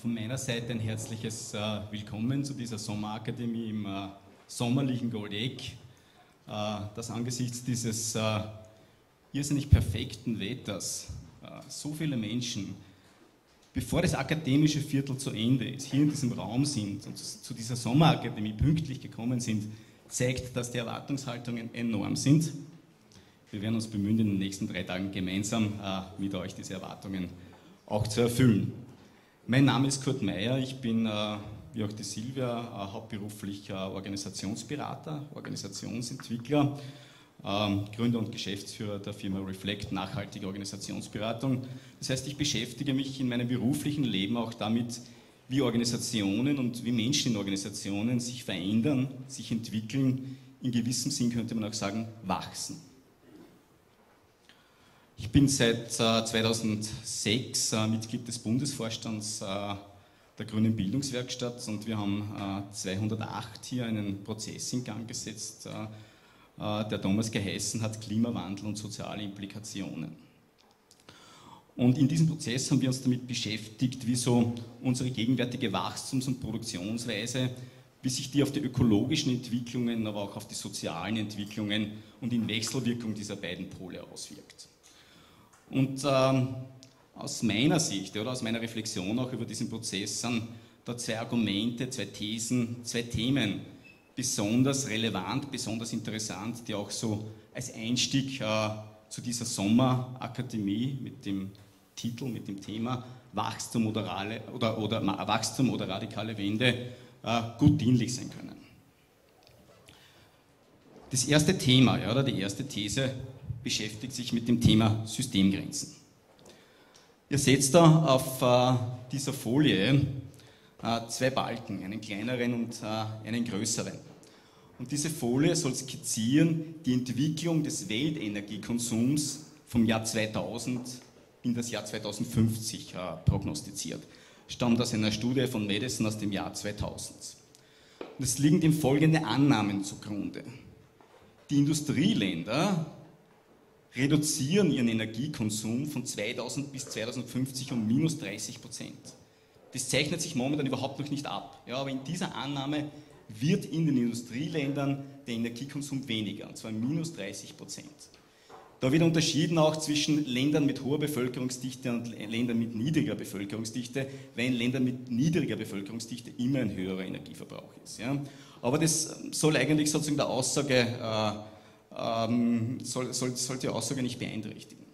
Von meiner Seite ein herzliches Willkommen zu dieser Sommerakademie im sommerlichen Goldeck, das angesichts dieses irrsinnig perfekten Wetters so viele Menschen, bevor das akademische Viertel zu Ende ist, hier in diesem Raum sind und zu dieser Sommerakademie pünktlich gekommen sind, zeigt, dass die Erwartungshaltungen enorm sind. Wir werden uns bemühen, in den nächsten 3 Tagen gemeinsam mit euch diese Erwartungen auch zu erfüllen. Mein Name ist Kurt Mayer, ich bin, wie auch die Silvia, hauptberuflich Organisationsberater, Organisationsentwickler, Gründer und Geschäftsführer der Firma Reflect, nachhaltige Organisationsberatung. Das heißt, ich beschäftige mich in meinem beruflichen Leben auch damit, wie Organisationen und wie Menschen in Organisationen sich verändern, sich entwickeln, in gewissem Sinn könnte man auch sagen, wachsen. Ich bin seit 2006 Mitglied des Bundesvorstands der Grünen Bildungswerkstatt und wir haben 2008 hier einen Prozess in Gang gesetzt, der damals geheißen hat, Klimawandel und soziale Implikationen. Und in diesem Prozess haben wir uns damit beschäftigt, wie so unsere gegenwärtige Wachstums- und Produktionsweise, wie sich die auf die ökologischen Entwicklungen, aber auch auf die sozialen Entwicklungen und in Wechselwirkung dieser beiden Pole auswirkt. Und aus meiner Sicht oder aus meiner Reflexion auch über diesen Prozess sind da 2 Argumente, 2 Thesen, 2 Themen, besonders relevant, besonders interessant, die auch so als Einstieg zu dieser Sommerakademie mit dem Titel, mit dem Thema Wachstum oder radikale Wende gut dienlich sein können. Das erste Thema, ja, oder die erste These beschäftigt sich mit dem Thema Systemgrenzen. Ihr seht da auf dieser Folie 2 Balken, einen kleineren und einen größeren. Und diese Folie soll skizzieren die Entwicklung des Weltenergiekonsums vom Jahr 2000 in das Jahr 2050 prognostiziert. Stammt aus einer Studie von Madison aus dem Jahr 2000. Und es liegen dem folgende Annahmen zugrunde. Die Industrieländer reduzieren ihren Energiekonsum von 2000 bis 2050 um -30%. Das zeichnet sich momentan überhaupt noch nicht ab. Ja, aber in dieser Annahme wird in den Industrieländern der Energiekonsum weniger, und zwar -30%. Da wird unterschieden auch zwischen Ländern mit hoher Bevölkerungsdichte und Ländern mit niedriger Bevölkerungsdichte, weil in Ländern mit niedriger Bevölkerungsdichte immer ein höherer Energieverbrauch ist. Ja. Aber das soll eigentlich sozusagen der Aussage sollte die Aussage nicht beeinträchtigen.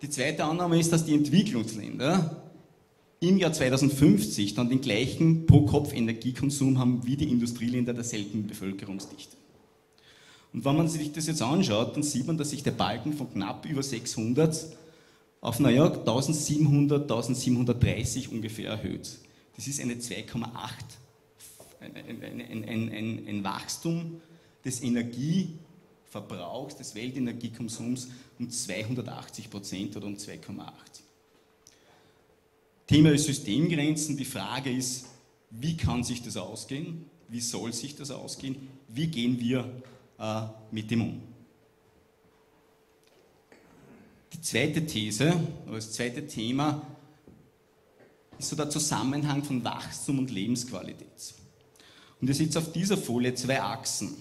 Die zweite Annahme ist, dass die Entwicklungsländer im Jahr 2050 dann den gleichen Pro-Kopf-Energiekonsum haben wie die Industrieländer derselben Bevölkerungsdichte. Und wenn man sich das jetzt anschaut, dann sieht man, dass sich der Balken von knapp über 600 auf, naja, 1700, 1730 ungefähr erhöht. Das ist eine 2,8, ein Wachstum des Energieverbrauchs, des Weltenergiekonsums um 280% oder um 2,8. Thema ist Systemgrenzen. Die Frage ist, wie kann sich das ausgehen? Wie soll sich das ausgehen? Wie gehen wir mit dem um? Die zweite These, oder das zweite Thema, ist so der Zusammenhang von Wachstum und Lebensqualität. Und ihr seht auf dieser Folie 2 Achsen.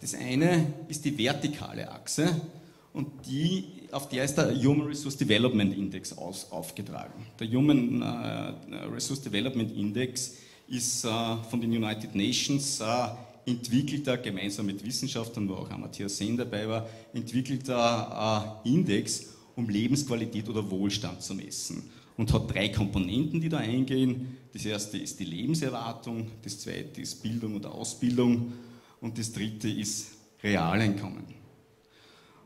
Das eine ist die vertikale Achse und die auf der ist der Human Resource Development Index aufgetragen. Der Human Resource Development Index ist von den United Nations entwickelter, gemeinsam mit Wissenschaftlern, wo auch Amartya Sen dabei war, entwickelter Index, um Lebensqualität oder Wohlstand zu messen. Und hat 3 Komponenten, die da eingehen. Das erste ist die Lebenserwartung, das zweite ist Bildung und Ausbildung und das dritte ist Realeinkommen.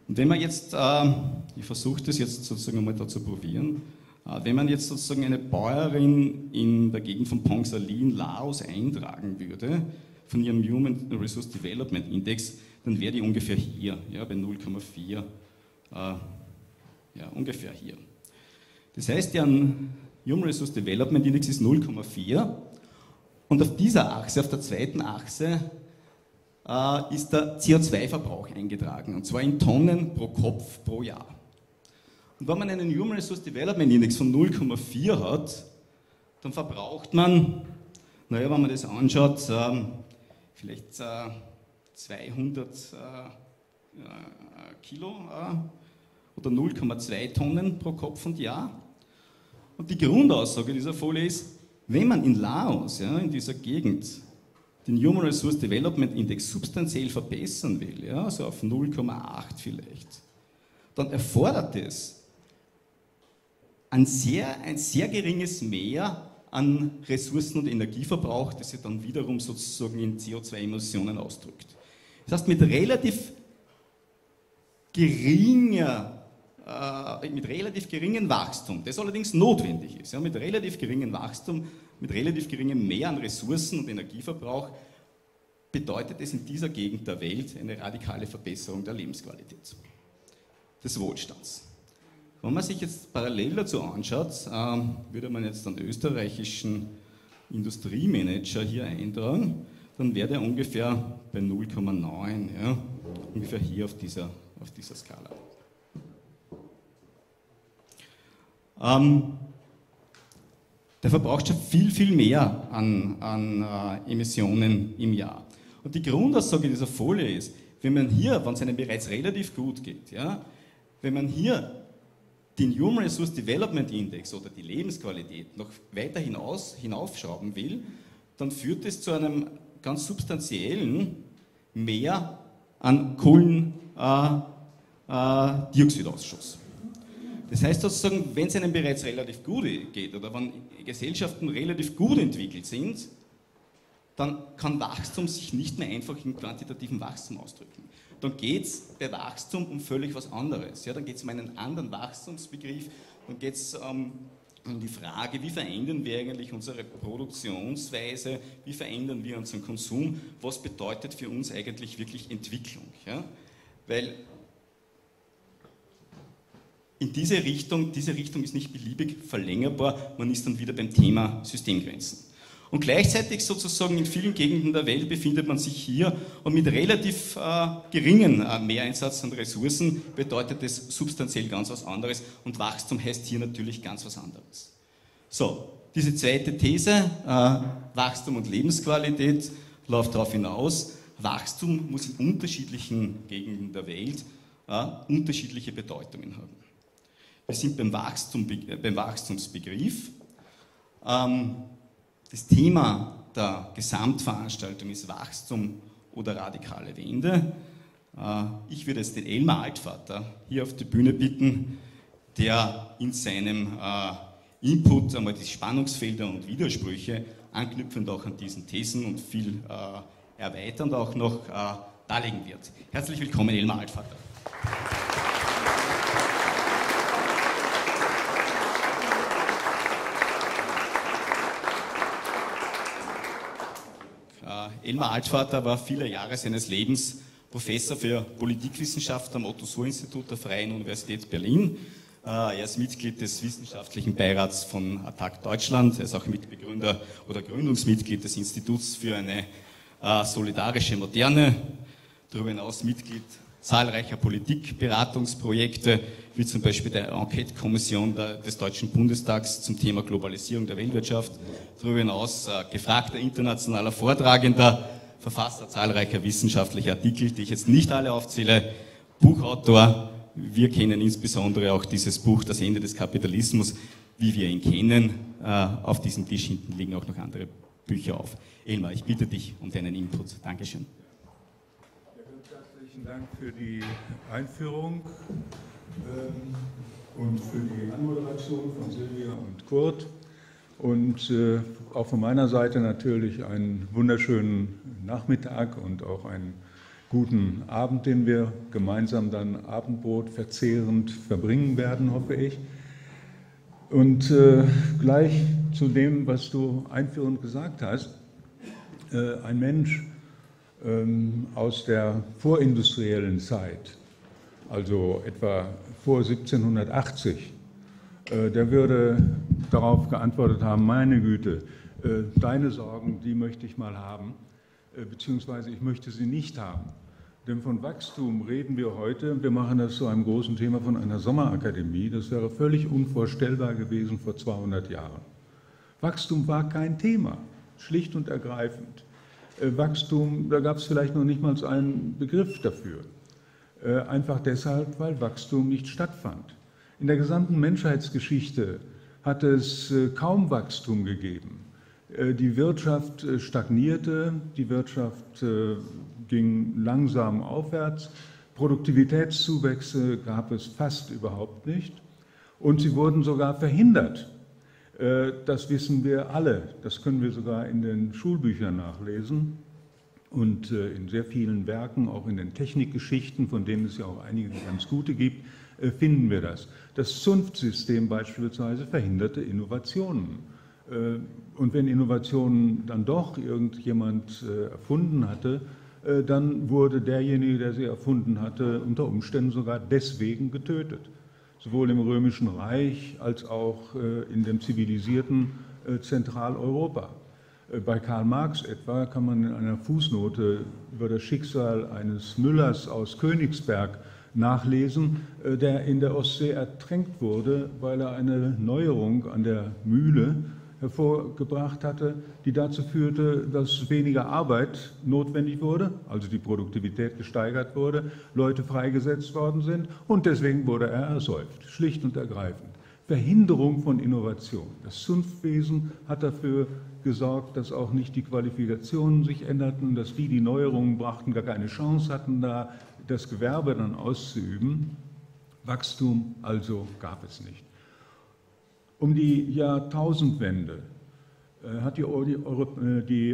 Und wenn man jetzt, ich versuche das jetzt sozusagen mal da zu probieren, wenn man jetzt sozusagen eine Bäuerin in der Gegend von Pong Salin, Laos eintragen würde, von ihrem Human Resource Development Index, dann wäre die ungefähr hier, ja, bei 0,4, ja, ungefähr hier. Das heißt, der Human Resource Development Index ist 0,4 und auf dieser Achse, auf der zweiten Achse, ist der CO2-Verbrauch eingetragen, und zwar in Tonnen pro Kopf pro Jahr. Und wenn man einen Human Resource Development Index von 0,4 hat, dann verbraucht man, naja, wenn man das anschaut, vielleicht 200 Kilo oder 0,2 Tonnen pro Kopf und Jahr. Und die Grundaussage dieser Folie ist, wenn man in Laos, ja, in dieser Gegend, den Human Resource Development Index substanziell verbessern will, ja, so auf 0,8 vielleicht, dann erfordert es ein sehr geringes Mehr an Ressourcen- und Energieverbrauch, das sich dann wiederum sozusagen in CO2-Emissionen ausdrückt. Das heißt, mit relativ geringem Wachstum, das allerdings notwendig ist, ja, mit relativ geringem Wachstum, mit relativ geringem Mehr an Ressourcen- und Energieverbrauch, bedeutet es in dieser Gegend der Welt eine radikale Verbesserung der Lebensqualität, des Wohlstands. Wenn man sich jetzt parallel dazu anschaut, würde man jetzt einen österreichischen Industriemanager hier eintragen, dann wäre der ungefähr bei 0,9, ja, ungefähr hier auf dieser Skala. Der verbraucht schon viel, viel mehr an Emissionen im Jahr. Und die Grundaussage dieser Folie ist, wenn man hier, wenn es einem bereits relativ gut geht, ja, wenn man hier den Human Resource Development Index oder die Lebensqualität noch weiter hinaufschrauben will, dann führt es zu einem ganz substanziellen Mehr an Kohlendioxidausschuss. Das heißt sozusagen, wenn es einem bereits relativ gut geht oder wenn Gesellschaften relativ gut entwickelt sind, dann kann Wachstum sich nicht mehr einfach im quantitativen Wachstum ausdrücken. Dann geht es bei Wachstum um völlig was anderes. Ja, dann geht es um einen anderen Wachstumsbegriff, dann geht es um die Frage, wie verändern wir eigentlich unsere Produktionsweise, wie verändern wir unseren Konsum, was bedeutet für uns eigentlich wirklich Entwicklung. Ja? Weil in diese Richtung ist nicht beliebig verlängerbar, man ist dann wieder beim Thema Systemgrenzen. Und gleichzeitig sozusagen in vielen Gegenden der Welt befindet man sich hier und mit relativ geringen Mehreinsatz an Ressourcen bedeutet es substanziell ganz was anderes und Wachstum heißt hier natürlich ganz was anderes. So, diese zweite These, Wachstum und Lebensqualität, läuft darauf hinaus, Wachstum muss in unterschiedlichen Gegenden der Welt unterschiedliche Bedeutungen haben. Wir sind beim Wachstumsbegriff. Das Thema der Gesamtveranstaltung ist Wachstum oder radikale Wende. Ich würde jetzt den Elmar Altvater hier auf die Bühne bitten, der in seinem Input einmal die Spannungsfelder und Widersprüche, anknüpfend auch an diesen Thesen und viel erweiternd auch noch darlegen wird. Herzlich willkommen, Elmar Altvater. Elmar Altvater war viele Jahre seines Lebens Professor für Politikwissenschaft am Otto-Suhr-Institut der Freien Universität Berlin. Er ist Mitglied des wissenschaftlichen Beirats von ATTAC Deutschland. Er ist auch Mitbegründer oder Gründungsmitglied des Instituts für eine solidarische Moderne. Darüber hinaus Mitglied zahlreicher Politikberatungsprojekte, wie zum Beispiel der Enquete-Kommission des Deutschen Bundestags zum Thema Globalisierung der Weltwirtschaft. Darüber hinaus gefragter internationaler Vortragender, Verfasser zahlreicher wissenschaftlicher Artikel, die ich jetzt nicht alle aufzähle, Buchautor. Wir kennen insbesondere auch dieses Buch, Das Ende des Kapitalismus, wie wir ihn kennen. Auf diesem Tisch hinten liegen auch noch andere Bücher auf. Elmar, ich bitte dich um deinen Input. Dankeschön. Vielen Dank für die Einführung und für die Anmoderation von Silvia und Kurt und auch von meiner Seite natürlich einen wunderschönen Nachmittag und auch einen guten Abend, den wir gemeinsam dann Abendbrot verzehrend verbringen werden, hoffe ich. Und gleich zu dem, was du einführend gesagt hast, ein Mensch aus der vorindustriellen Zeit, also etwa vor 1780, der würde darauf geantwortet haben, meine Güte, deine Sorgen, die möchte ich mal haben, beziehungsweise ich möchte sie nicht haben. Denn von Wachstum reden wir heute, wir machen das zu einem großen Thema von einer Sommerakademie, das wäre völlig unvorstellbar gewesen vor 200 Jahren. Wachstum war kein Thema, schlicht und ergreifend. Wachstum, da gab es vielleicht noch nicht mal einen Begriff dafür. Einfach deshalb, weil Wachstum nicht stattfand. In der gesamten Menschheitsgeschichte hat es kaum Wachstum gegeben. Die Wirtschaft stagnierte, die Wirtschaft ging langsam aufwärts, Produktivitätszuwächse gab es fast überhaupt nicht und sie wurden sogar verhindert. Das wissen wir alle, das können wir sogar in den Schulbüchern nachlesen und in sehr vielen Werken, auch in den Technikgeschichten, von denen es ja auch einige ganz gute gibt, finden wir das. Das Zunftsystem beispielsweise verhinderte Innovationen. Und wenn Innovationen dann doch irgendjemand erfunden hatte, dann wurde derjenige, der sie erfunden hatte, unter Umständen sogar deswegen getötet. Sowohl im Römischen Reich als auch in dem zivilisierten Zentraleuropa. Bei Karl Marx etwa kann man in einer Fußnote über das Schicksal eines Müllers aus Königsberg nachlesen, der in der Ostsee ertränkt wurde, weil er eine Neuerung an der Mühle hervorgebracht hatte, die dazu führte, dass weniger Arbeit notwendig wurde, also die Produktivität gesteigert wurde, Leute freigesetzt worden sind und deswegen wurde er ersäuft, schlicht und ergreifend. Verhinderung von Innovation. Das Zunftwesen hat dafür gesorgt, dass auch nicht die Qualifikationen sich änderten, dass die, die Neuerungen brachten, gar keine Chance hatten, da das Gewerbe dann auszuüben. Wachstum also gab es nicht. Um die Jahrtausendwende hat die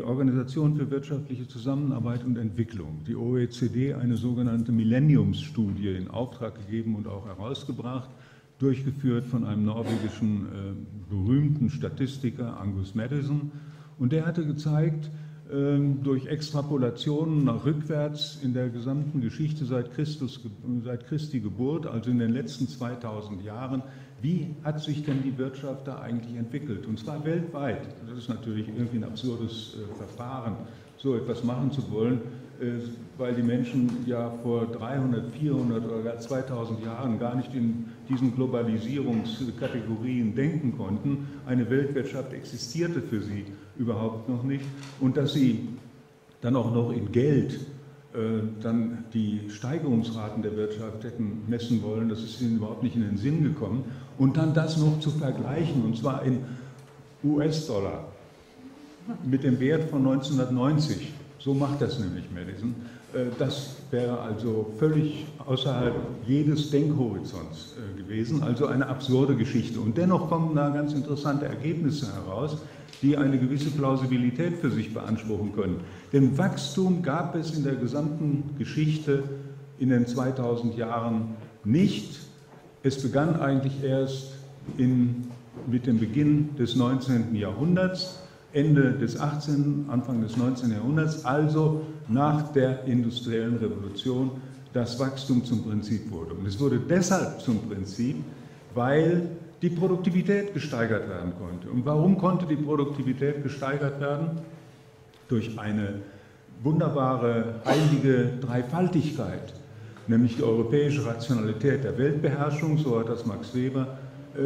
Organisation für wirtschaftliche Zusammenarbeit und Entwicklung, die OECD, eine sogenannte Millenniumsstudie in Auftrag gegeben und auch herausgebracht, durchgeführt von einem norwegischen berühmten Statistiker, Angus Madison. Und der hatte gezeigt, durch Extrapolationen nach rückwärts in der gesamten Geschichte seit Christi Geburt, also in den letzten 2000 Jahren, wie hat sich denn die Wirtschaft da eigentlich entwickelt? Und zwar weltweit. Das ist natürlich irgendwie ein absurdes Verfahren, so etwas machen zu wollen, weil die Menschen ja vor 300, 400 oder gar 2000 Jahren gar nicht in diesen Globalisierungskategorien denken konnten. Eine Weltwirtschaft existierte für sie überhaupt noch nicht. Und dass sie dann auch noch in Geld dann die Steigerungsraten der Wirtschaft hätten messen wollen, das ist ihnen überhaupt nicht in den Sinn gekommen. Und dann das noch zu vergleichen, und zwar in US-Dollar mit dem Wert von 1990. So macht das nämlich Madison. Das wäre also völlig außerhalb jedes Denkhorizonts gewesen, also eine absurde Geschichte. Und dennoch kommen da ganz interessante Ergebnisse heraus, die eine gewisse Plausibilität für sich beanspruchen können. Denn Wachstum gab es in der gesamten Geschichte in den 2000 Jahren nicht. Es begann eigentlich erst mit dem Beginn des 19. Jahrhunderts, Ende des 18., Anfang des 19. Jahrhunderts, also nach der industriellen Revolution, das Wachstum zum Prinzip wurde. Und es wurde deshalb zum Prinzip, weil die Produktivität gesteigert werden konnte. Und warum konnte die Produktivität gesteigert werden? Durch eine wunderbare, heilige Dreifaltigkeit, nämlich die europäische Rationalität der Weltbeherrschung, so hat das Max Weber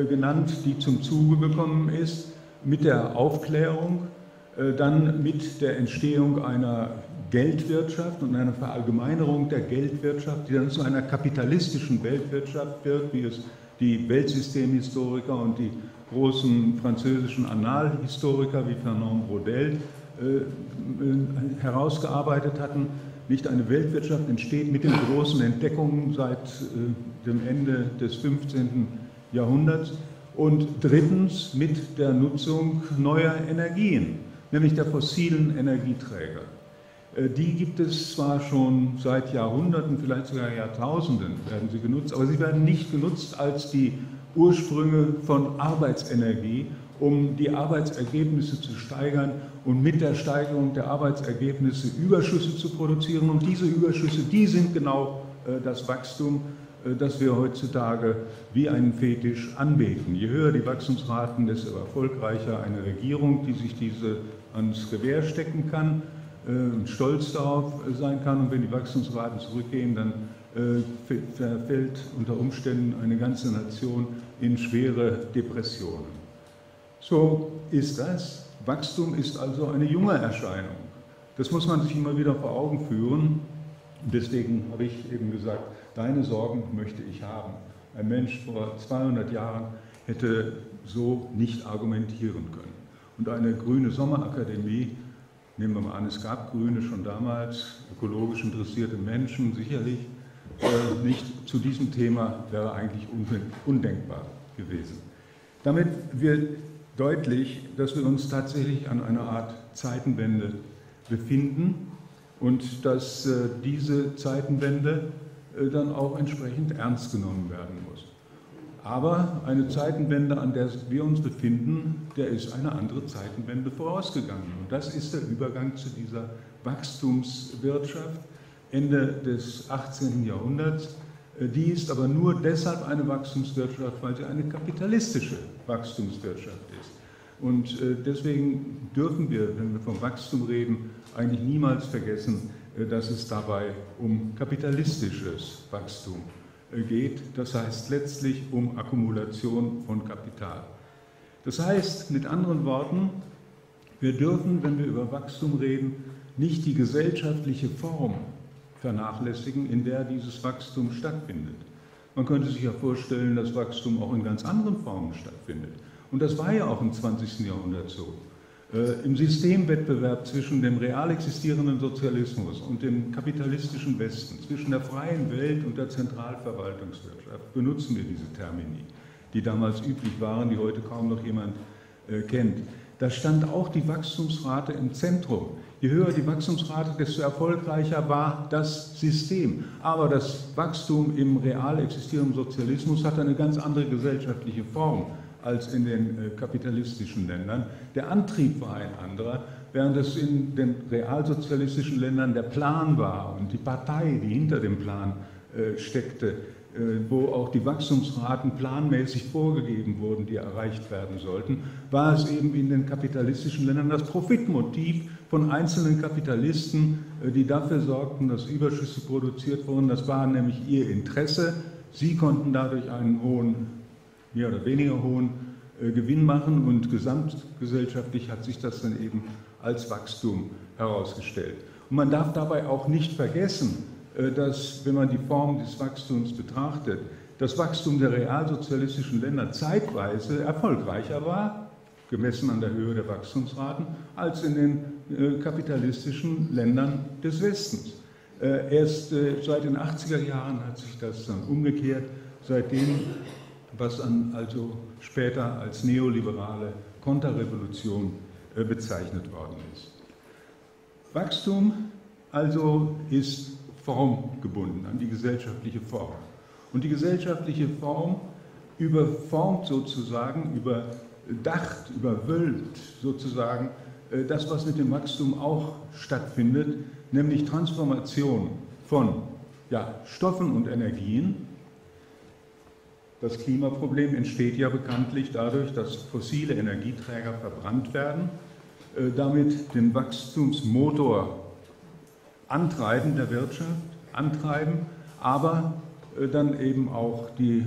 genannt, die zum Zuge gekommen ist, mit der Aufklärung, dann mit der Entstehung einer Geldwirtschaft und einer Verallgemeinerung der Geldwirtschaft, die dann zu einer kapitalistischen Weltwirtschaft wird, wie es die Weltsystemhistoriker und die großen französischen Analhistoriker wie Fernand Braudel herausgearbeitet hatten. Nicht eine Weltwirtschaft entsteht mit den großen Entdeckungen seit dem Ende des 15. Jahrhunderts. Und drittens mit der Nutzung neuer Energien, nämlich der fossilen Energieträger. Die gibt es zwar schon seit Jahrhunderten, vielleicht sogar Jahrtausenden werden sie genutzt, aber sie werden nicht genutzt als die Ursprünge von Arbeitsenergie, um die Arbeitsergebnisse zu steigern und mit der Steigerung der Arbeitsergebnisse Überschüsse zu produzieren. Und diese Überschüsse, die sind genau das Wachstum, das wir heutzutage wie einen Fetisch anbeten. Je höher die Wachstumsraten, desto erfolgreicher eine Regierung, die sich diese ans Gewehr stecken kann. stolz darauf sein kann. Und wenn die Wachstumsraten zurückgehen, dann verfällt unter Umständen eine ganze Nation in schwere Depressionen. So ist das. Wachstum ist also eine junge Erscheinung. Das muss man sich immer wieder vor Augen führen. Deswegen habe ich eben gesagt, deine Sorgen möchte ich haben. Ein Mensch vor 200 Jahren hätte so nicht argumentieren können. Und eine grüne Sommerakademie, nehmen wir mal an, es gab Grüne schon damals, ökologisch interessierte Menschen sicherlich, nicht zu diesem Thema wäre eigentlich undenkbar gewesen. Damit wird deutlich, dass wir uns tatsächlich an einer Art Zeitenwende befinden und dass diese Zeitenwende dann auch entsprechend ernst genommen werden muss. Aber eine Zeitenwende, an der wir uns befinden, der ist eine andere Zeitenwende vorausgegangen. Und das ist der Übergang zu dieser Wachstumswirtschaft Ende des 18. Jahrhunderts. Die ist aber nur deshalb eine Wachstumswirtschaft, weil sie eine kapitalistische Wachstumswirtschaft ist. Und deswegen dürfen wir, wenn wir vom Wachstum reden, eigentlich niemals vergessen, dass es dabei um kapitalistisches Wachstum geht. Das heißt letztlich um Akkumulation von Kapital. Das heißt, mit anderen Worten, wir dürfen, wenn wir über Wachstum reden, nicht die gesellschaftliche Form vernachlässigen, in der dieses Wachstum stattfindet. Man könnte sich ja vorstellen, dass Wachstum auch in ganz anderen Formen stattfindet. Und das war ja auch im 20. Jahrhundert so. Im Systemwettbewerb zwischen dem real existierenden Sozialismus und dem kapitalistischen Westen, zwischen der freien Welt und der Zentralverwaltungswirtschaft, benutzen wir diese Termini, die damals üblich waren, die heute kaum noch jemand kennt. Da stand auch die Wachstumsrate im Zentrum. Je höher die Wachstumsrate, desto erfolgreicher war das System. Aber das Wachstum im real existierenden Sozialismus hat eine ganz andere gesellschaftliche Form als in den kapitalistischen Ländern. Der Antrieb war ein anderer, während es in den realsozialistischen Ländern der Plan war und die Partei, die hinter dem Plan steckte, wo auch die Wachstumsraten planmäßig vorgegeben wurden, die erreicht werden sollten, war es eben in den kapitalistischen Ländern das Profitmotiv von einzelnen Kapitalisten, die dafür sorgten, dass Überschüsse produziert wurden. Das war nämlich ihr Interesse. Sie konnten dadurch einen hohen, mehr oder weniger hohen Gewinn machen und gesamtgesellschaftlich hat sich das dann eben als Wachstum herausgestellt. Und man darf dabei auch nicht vergessen, dass, wenn man die Form des Wachstums betrachtet, das Wachstum der realsozialistischen Länder zeitweise erfolgreicher war, gemessen an der Höhe der Wachstumsraten, als in den kapitalistischen Ländern des Westens. Erst seit den 80er Jahren hat sich das dann umgekehrt, seitdem, was dann also später als neoliberale Konterrevolution bezeichnet worden ist. Wachstum also ist formgebunden, an die gesellschaftliche Form. Und die gesellschaftliche Form überformt sozusagen, überdacht, überwölbt sozusagen das, was mit dem Wachstum auch stattfindet, nämlich Transformation von Stoffen und Energien. Das Klimaproblem entsteht ja bekanntlich dadurch, dass fossile Energieträger verbrannt werden, damit den Wachstumsmotor antreiben der Wirtschaft, aber dann eben auch die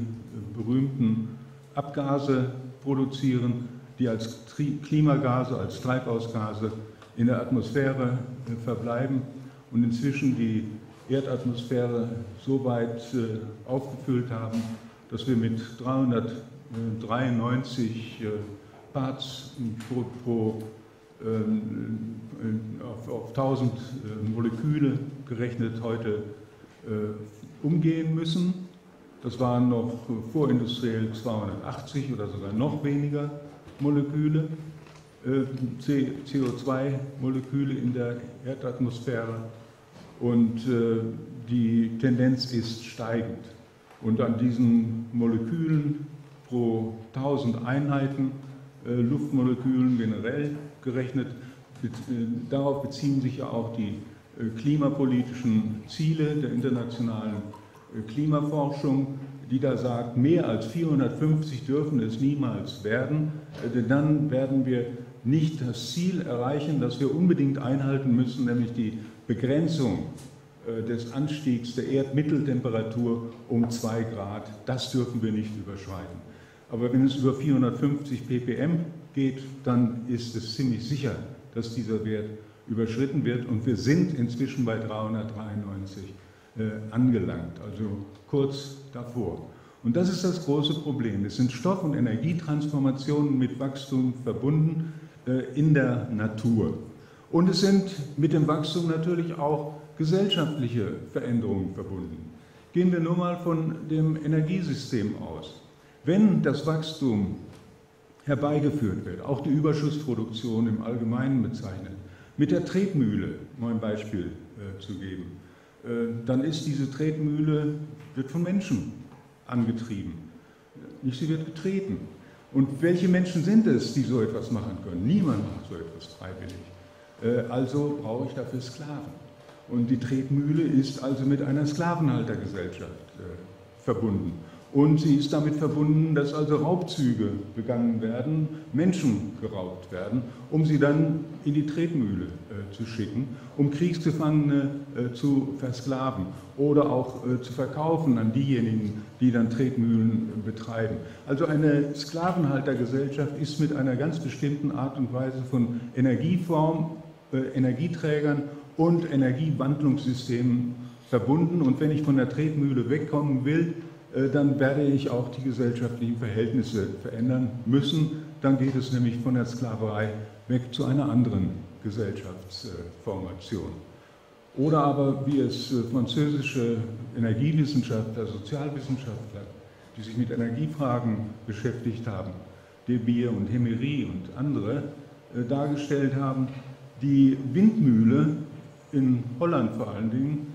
berühmten Abgase produzieren, die als Klimagase, als Treibhausgase in der Atmosphäre verbleiben und inzwischen die Erdatmosphäre so weit aufgefüllt haben, dass wir mit 393 Parts pro auf 1000 Moleküle gerechnet heute umgehen müssen. Das waren noch vorindustriell 280 oder sogar noch weniger Moleküle, CO2-Moleküle in der Erdatmosphäre, und die Tendenz ist steigend. Und an diesen Molekülen pro 1000 Einheiten, Luftmolekülen generell gerechnet, darauf beziehen sich ja auch die klimapolitischen Ziele der internationalen Klimaforschung, die da sagt, mehr als 450 dürfen es niemals werden, denn dann werden wir nicht das Ziel erreichen, das wir unbedingt einhalten müssen, nämlich die Begrenzung des Anstiegs der Erdmitteltemperatur um 2 Grad. Das dürfen wir nicht überschreiten. Aber wenn es über 450 ppm geht, dann ist es ziemlich sicher, dass dieser Wert überschritten wird. Und wir sind inzwischen bei 393 angelangt, also kurz davor. Und das ist das große Problem. Es sind Stoff- und Energietransformationen mit Wachstum verbunden in der Natur. Und es sind mit dem Wachstum natürlich auch gesellschaftliche Veränderungen verbunden. Gehen wir nur mal von dem Energiesystem aus. Wenn das Wachstum herbeigeführt wird, auch die Überschussproduktion im Allgemeinen bezeichnet, mit der Tretmühle, um ein Beispiel zu geben, dann ist diese Tretmühle, wird von Menschen angetrieben. Nicht, sie wird getreten. Und welche Menschen sind es, die so etwas machen können? Niemand macht so etwas freiwillig. Also brauche ich dafür Sklaven. Und die Tretmühle ist also mit einer Sklavenhaltergesellschaft verbunden. Und sie ist damit verbunden, dass also Raubzüge begangen werden, Menschen geraubt werden, um sie dann in die Tretmühle zu schicken, um Kriegsgefangene zu versklaven oder auch zu verkaufen an diejenigen, die dann Tretmühlen betreiben. Also eine Sklavenhaltergesellschaft ist mit einer ganz bestimmten Art und Weise von Energieform, Energieträgern und Energiewandlungssystemen verbunden. Und wenn ich von der Tretmühle wegkommen will, dann werde ich auch die gesellschaftlichen Verhältnisse verändern müssen. Dann geht es nämlich von der Sklaverei weg zu einer anderen Gesellschaftsformation. Oder aber, wie es französische Energiewissenschaftler, Sozialwissenschaftler, die sich mit Energiefragen beschäftigt haben, Debier und Hemery und andere, dargestellt haben, die Windmühle in Holland vor allen Dingen,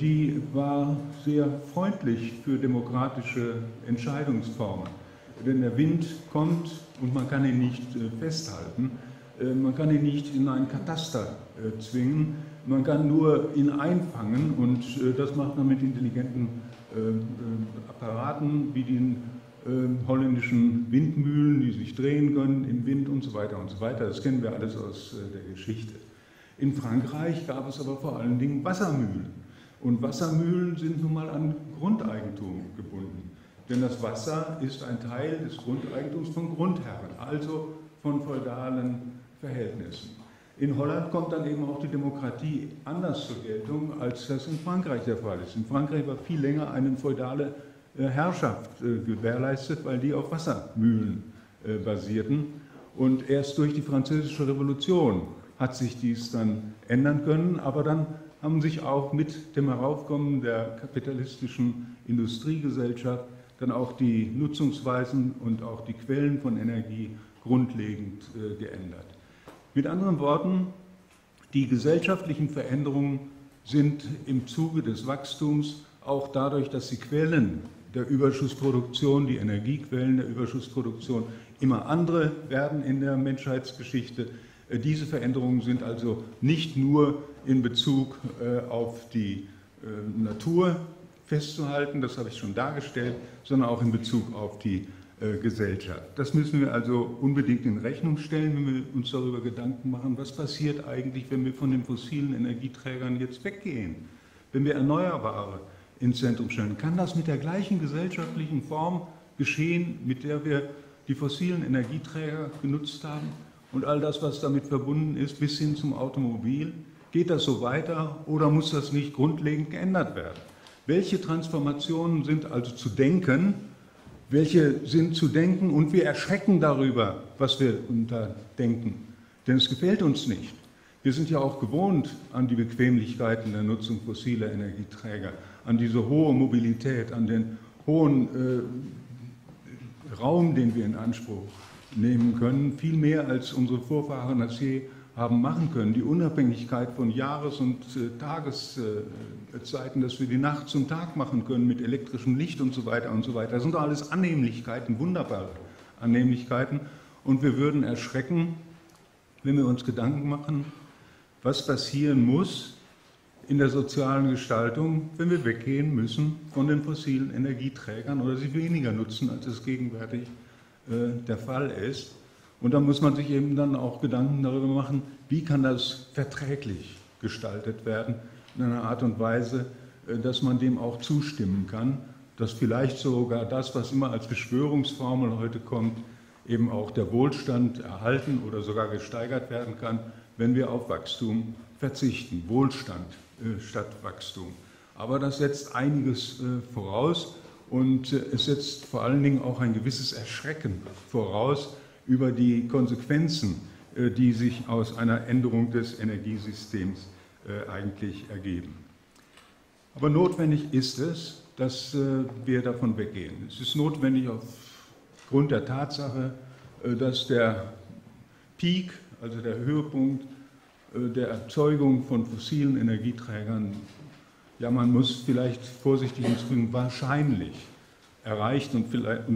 die war sehr freundlich für demokratische Entscheidungsformen. Denn der Wind kommt und man kann ihn nicht festhalten, man kann ihn nicht in einen Kataster zwingen, man kann nur ihn einfangen und das macht man mit intelligenten Apparaten wie den holländischen Windmühlen, die sich drehen können im Wind und so weiter und so weiter. Das kennen wir alles aus der Geschichte. In Frankreich gab es aber vor allen Dingen Wassermühlen. Und Wassermühlen sind nun mal an Grundeigentum gebunden. Denn das Wasser ist ein Teil des Grundeigentums von Grundherren, also von feudalen Verhältnissen. In Holland kommt dann eben auch die Demokratie anders zur Geltung, als das in Frankreich der Fall ist. In Frankreich war viel länger eine feudale Herrschaft gewährleistet, weil die auf Wassermühlen basierten. Und erst durch die Französische Revolution hat sich dies dann ändern können, aber dann haben sich auch mit dem Heraufkommen der kapitalistischen Industriegesellschaft dann auch die Nutzungsweisen und auch die Quellen von Energie grundlegend geändert. Mit anderen Worten, die gesellschaftlichen Veränderungen sind im Zuge des Wachstums auch dadurch, dass die Quellen der Überschussproduktion, die Energiequellen der Überschussproduktion immer andere werden in der Menschheitsgeschichte. Diese Veränderungen sind also nicht nur in Bezug auf die Natur festzuhalten, das habe ich schon dargestellt, sondern auch in Bezug auf die Gesellschaft. Das müssen wir also unbedingt in Rechnung stellen, wenn wir uns darüber Gedanken machen, was passiert eigentlich, wenn wir von den fossilen Energieträgern jetzt weggehen, wenn wir Erneuerbare ins Zentrum stellen. Kann das mit der gleichen gesellschaftlichen Form geschehen, mit der wir die fossilen Energieträger genutzt haben? Und all das, was damit verbunden ist, bis hin zum Automobil, geht das so weiter oder muss das nicht grundlegend geändert werden? Welche Transformationen sind also zu denken? Welche sind zu denken? Und wir erschrecken darüber, was wir unter denken. Denn es gefällt uns nicht. Wir sind ja auch gewohnt an die Bequemlichkeiten der Nutzung fossiler Energieträger, an diese hohe Mobilität, an den hohen Raum, den wir in Anspruch nehmen können, viel mehr als unsere Vorfahren das je haben machen können. Die Unabhängigkeit von Jahres- und Tageszeiten, dass wir die Nacht zum Tag machen können mit elektrischem Licht und so weiter und so weiter. Das sind alles Annehmlichkeiten, wunderbare Annehmlichkeiten. Und wir würden erschrecken, wenn wir uns Gedanken machen, was passieren muss in der sozialen Gestaltung, wenn wir weggehen müssen von den fossilen Energieträgern oder sie weniger nutzen, als es gegenwärtig der Fall ist. Und da muss man sich eben dann auch Gedanken darüber machen, wie kann das verträglich gestaltet werden, in einer Art und Weise, dass man dem auch zustimmen kann, dass vielleicht sogar das, was immer als Beschwörungsformel heute kommt, eben auch der Wohlstand erhalten oder sogar gesteigert werden kann, wenn wir auf Wachstum verzichten, Wohlstand statt Wachstum. Aber das setzt einiges voraus und es setzt vor allen Dingen auch ein gewisses Erschrecken voraus über die Konsequenzen, die sich aus einer Änderung des Energiesystems eigentlich ergeben. Aber notwendig ist es, dass wir davon weggehen. Es ist notwendig aufgrund der Tatsache, dass der Peak, also der Höhepunkt der Erzeugung von fossilen Energieträgern, ja, man muss vielleicht vorsichtig hinzufügen, wahrscheinlich erreicht und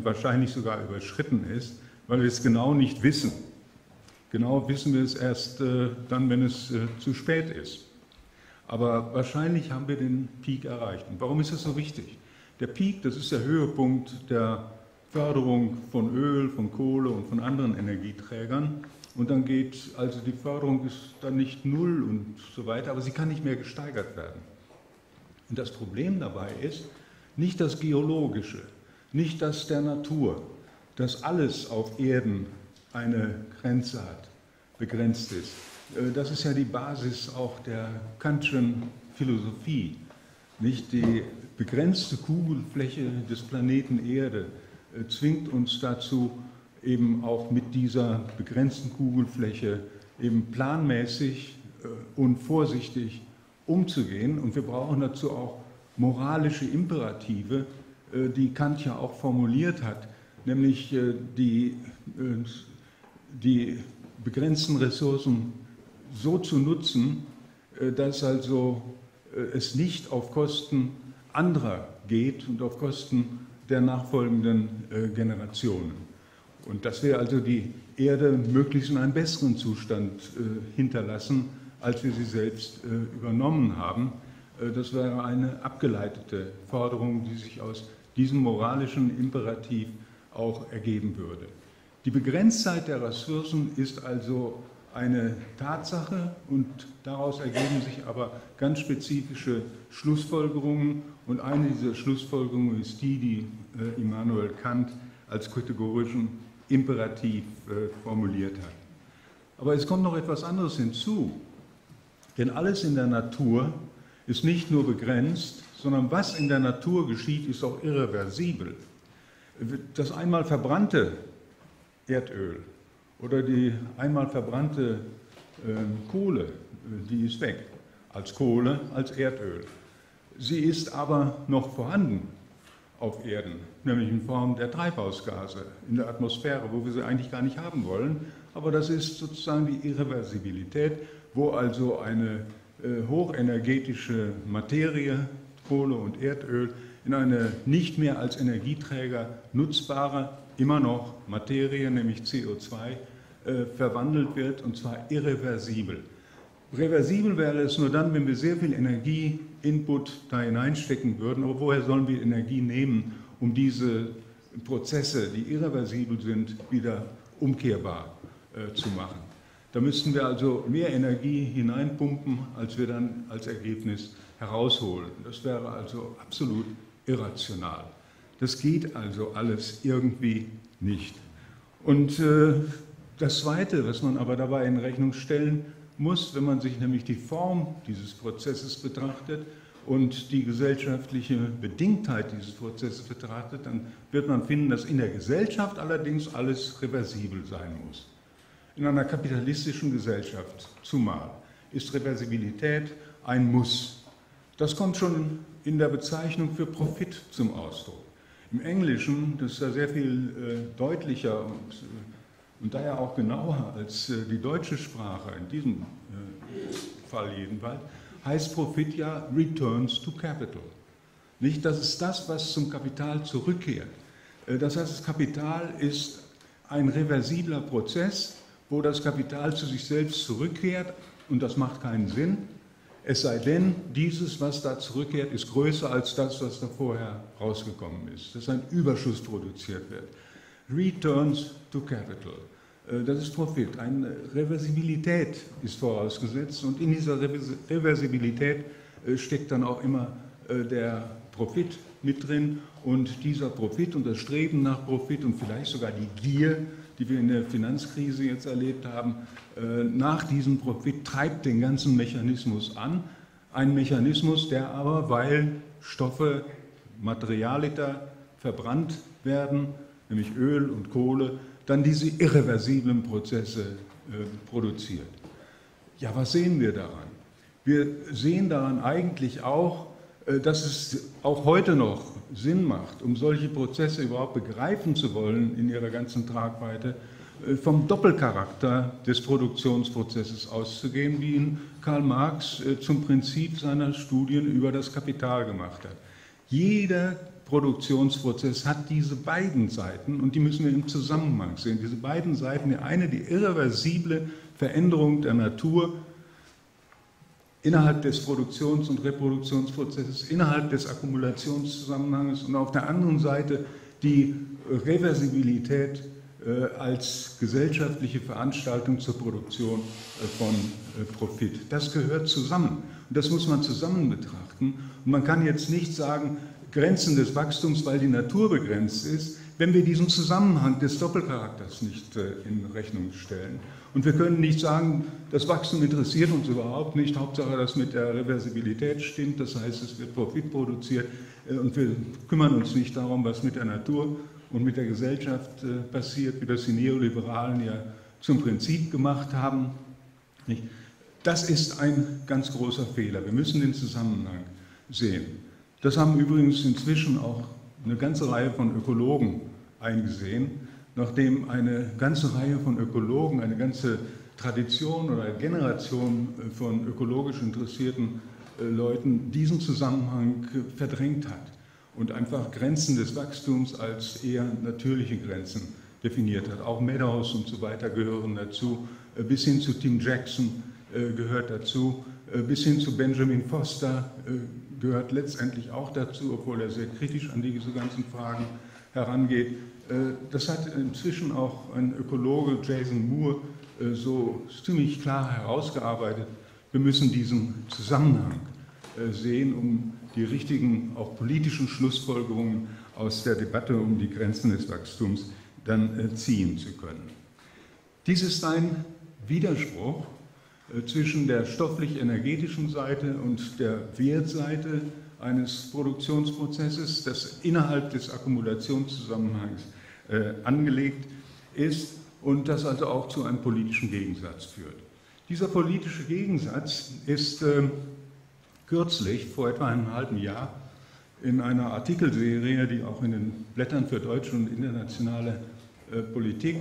wahrscheinlich sogar überschritten ist, weil wir es genau nicht wissen. Genau wissen wir es erst dann, wenn es zu spät ist. Aber wahrscheinlich haben wir den Peak erreicht. Und warum ist das so wichtig? Der Peak, das ist der Höhepunkt der Förderung von Öl, von Kohle und von anderen Energieträgern. Und dann geht, also die Förderung ist dann nicht null und so weiter, aber sie kann nicht mehr gesteigert werden. Und das Problem dabei ist nicht das Geologische, nicht das der Natur, dass alles auf Erden eine Grenze hat, begrenzt ist. Das ist ja die Basis auch der Kantschen Philosophie. Nicht die begrenzte Kugelfläche des Planeten Erde zwingt uns dazu, eben auch mit dieser begrenzten Kugelfläche eben planmäßig und vorsichtig umzugehen. Und wir brauchen dazu auch moralische Imperative, die Kant ja auch formuliert hat, nämlich die begrenzten Ressourcen so zu nutzen, dass also es nicht auf Kosten anderer geht und auf Kosten der nachfolgenden Generationen. Und dass wir also die Erde möglichst in einem besseren Zustand hinterlassen, als wir sie selbst übernommen haben. Das wäre eine abgeleitete Forderung, die sich aus diesem moralischen Imperativ auch ergeben würde. Die Begrenztheit der Ressourcen ist also eine Tatsache und daraus ergeben sich aber ganz spezifische Schlussfolgerungen und eine dieser Schlussfolgerungen ist die, die Immanuel Kant als kategorischen Imperativ formuliert hat. Aber es kommt noch etwas anderes hinzu, denn alles in der Natur ist nicht nur begrenzt, sondern was in der Natur geschieht, ist auch irreversibel. Das einmal verbrannte Erdöl oder die einmal verbrannte Kohle, die ist weg, als Kohle, als Erdöl. Sie ist aber noch vorhanden auf Erden, nämlich in Form der Treibhausgase in der Atmosphäre, wo wir sie eigentlich gar nicht haben wollen, aber das ist sozusagen die Irreversibilität, wo also eine hochenergetische Materie, Kohle und Erdöl, in eine nicht mehr als Energieträger nutzbare, immer noch Materie, nämlich CO2, verwandelt wird, und zwar irreversibel. Reversibel wäre es nur dann, wenn wir sehr viel Energieinput da hineinstecken würden. Aber woher sollen wir Energie nehmen, um diese Prozesse, die irreversibel sind, wieder umkehrbar zu machen? Da müssten wir also mehr Energie hineinpumpen, als wir dann als Ergebnis herausholen. Das wäre also absolut irrational. Das geht also alles irgendwie nicht. Und das Zweite, was man aber dabei in Rechnung stellen muss, wenn man sich nämlich die Form dieses Prozesses betrachtet und die gesellschaftliche Bedingtheit dieses Prozesses betrachtet, dann wird man finden, dass in der Gesellschaft allerdings alles reversibel sein muss. In einer kapitalistischen Gesellschaft zumal ist Reversibilität ein Muss. Das kommt schon in der Bezeichnung für Profit zum Ausdruck. Im Englischen, das ist ja sehr viel deutlicher und daher auch genauer als die deutsche Sprache, in diesem Fall jedenfalls, heißt Profit ja Returns to Capital. Nicht? Das ist das, was zum Kapital zurückkehrt. Das heißt, das Kapital ist ein reversibler Prozess, wo das Kapital zu sich selbst zurückkehrt und das macht keinen Sinn. Es sei denn, dieses, was da zurückkehrt, ist größer als das, was da vorher rausgekommen ist. Dass ein Überschuss produziert wird. Returns to Capital. dass es darauf wirkt. Eine Reversibilität ist vorausgesetzt und in dieser Reversibilität steckt dann auch immer der Profit mit drin und dieser Profit und das Streben nach Profit und vielleicht sogar die Gier, die wir in der Finanzkrise jetzt erlebt haben, nach diesem Profit treibt den ganzen Mechanismus an. Ein Mechanismus, der aber, weil Stoffe, Materialliter verbrannt werden, nämlich Öl und Kohle, dann diese irreversiblen Prozesse produziert. Ja, was sehen wir daran? Wir sehen daran eigentlich auch, dass es auch heute noch Sinn macht, um solche Prozesse überhaupt begreifen zu wollen in ihrer ganzen Tragweite, vom Doppelcharakter des Produktionsprozesses auszugehen, wie ihn Karl Marx zum Prinzip seiner Studien über das Kapital gemacht hat. Jeder Produktionsprozess hat diese beiden Seiten und die müssen wir im Zusammenhang sehen. Diese beiden Seiten, die eine, die irreversible Veränderung der Natur innerhalb des Produktions- und Reproduktionsprozesses, innerhalb des Akkumulationszusammenhangs und auf der anderen Seite die Reversibilität als gesellschaftliche Veranstaltung zur Produktion von Profit. Das gehört zusammen und das muss man zusammen betrachten. Und man kann jetzt nicht sagen, Grenzen des Wachstums, weil die Natur begrenzt ist, wenn wir diesen Zusammenhang des Doppelcharakters nicht in Rechnung stellen. Und wir können nicht sagen, das Wachstum interessiert uns überhaupt nicht, Hauptsache, dass mit der Reversibilität stimmt, das heißt, es wird Profit produziert und wir kümmern uns nicht darum, was mit der Natur und mit der Gesellschaft passiert, wie das die Neoliberalen ja zum Prinzip gemacht haben. Das ist ein ganz großer Fehler. Wir müssen den Zusammenhang sehen. Das haben übrigens inzwischen auch eine ganze Reihe von Ökologen eingesehen, nachdem eine ganze Reihe von Ökologen, eine ganze Tradition oder Generation von ökologisch interessierten Leuten diesen Zusammenhang verdrängt hat und einfach Grenzen des Wachstums als eher natürliche Grenzen definiert hat. Auch Meadows und so weiter gehören dazu, bis hin zu Tim Jackson gehört dazu, bis hin zu Benjamin Foster gehört letztendlich auch dazu, obwohl er sehr kritisch an diese ganzen Fragen herangeht. Das hat inzwischen auch ein Ökologe, Jason Moore, so ziemlich klar herausgearbeitet. Wir müssen diesen Zusammenhang sehen, um die richtigen, auch politischen Schlussfolgerungen aus der Debatte um die Grenzen des Wachstums dann ziehen zu können. Dies ist ein Widerspruch zwischen der stofflich-energetischen Seite und der Wertseite eines Produktionsprozesses, das innerhalb des Akkumulationszusammenhangs angelegt ist und das also auch zu einem politischen Gegensatz führt. Dieser politische Gegensatz ist kürzlich, vor etwa einem halben Jahr, in einer Artikelserie, die auch in den Blättern für deutsche und internationale Politik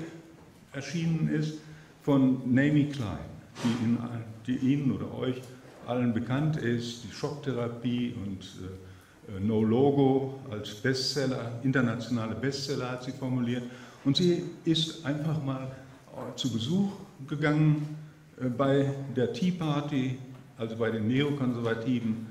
erschienen ist, von Naomi Klein, die Ihnen oder euch allen bekannt ist, die Schocktherapie und No Logo als Bestseller, internationale Bestseller hat sie formuliert. Und sie ist einfach mal zu Besuch gegangen bei der Tea Party, also bei den Neokonservativen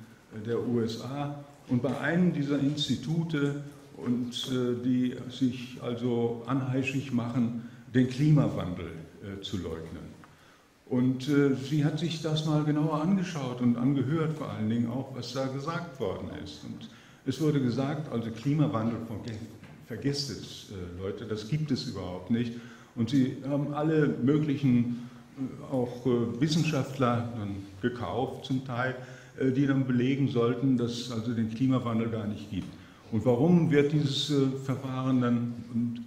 der USA und bei einem dieser Institute, und die sich also anheischig machen, den Klimawandel zu leugnen. Und sie hat sich das mal genauer angeschaut und angehört, vor allen Dingen auch, was da gesagt worden ist. Und es wurde gesagt, also Klimawandel, vergesst es, Leute, das gibt es überhaupt nicht. Und sie haben alle möglichen, auch Wissenschaftler dann gekauft zum Teil, die dann belegen sollten, dass es also den Klimawandel gar nicht gibt. Und warum wird dieses Verfahren dann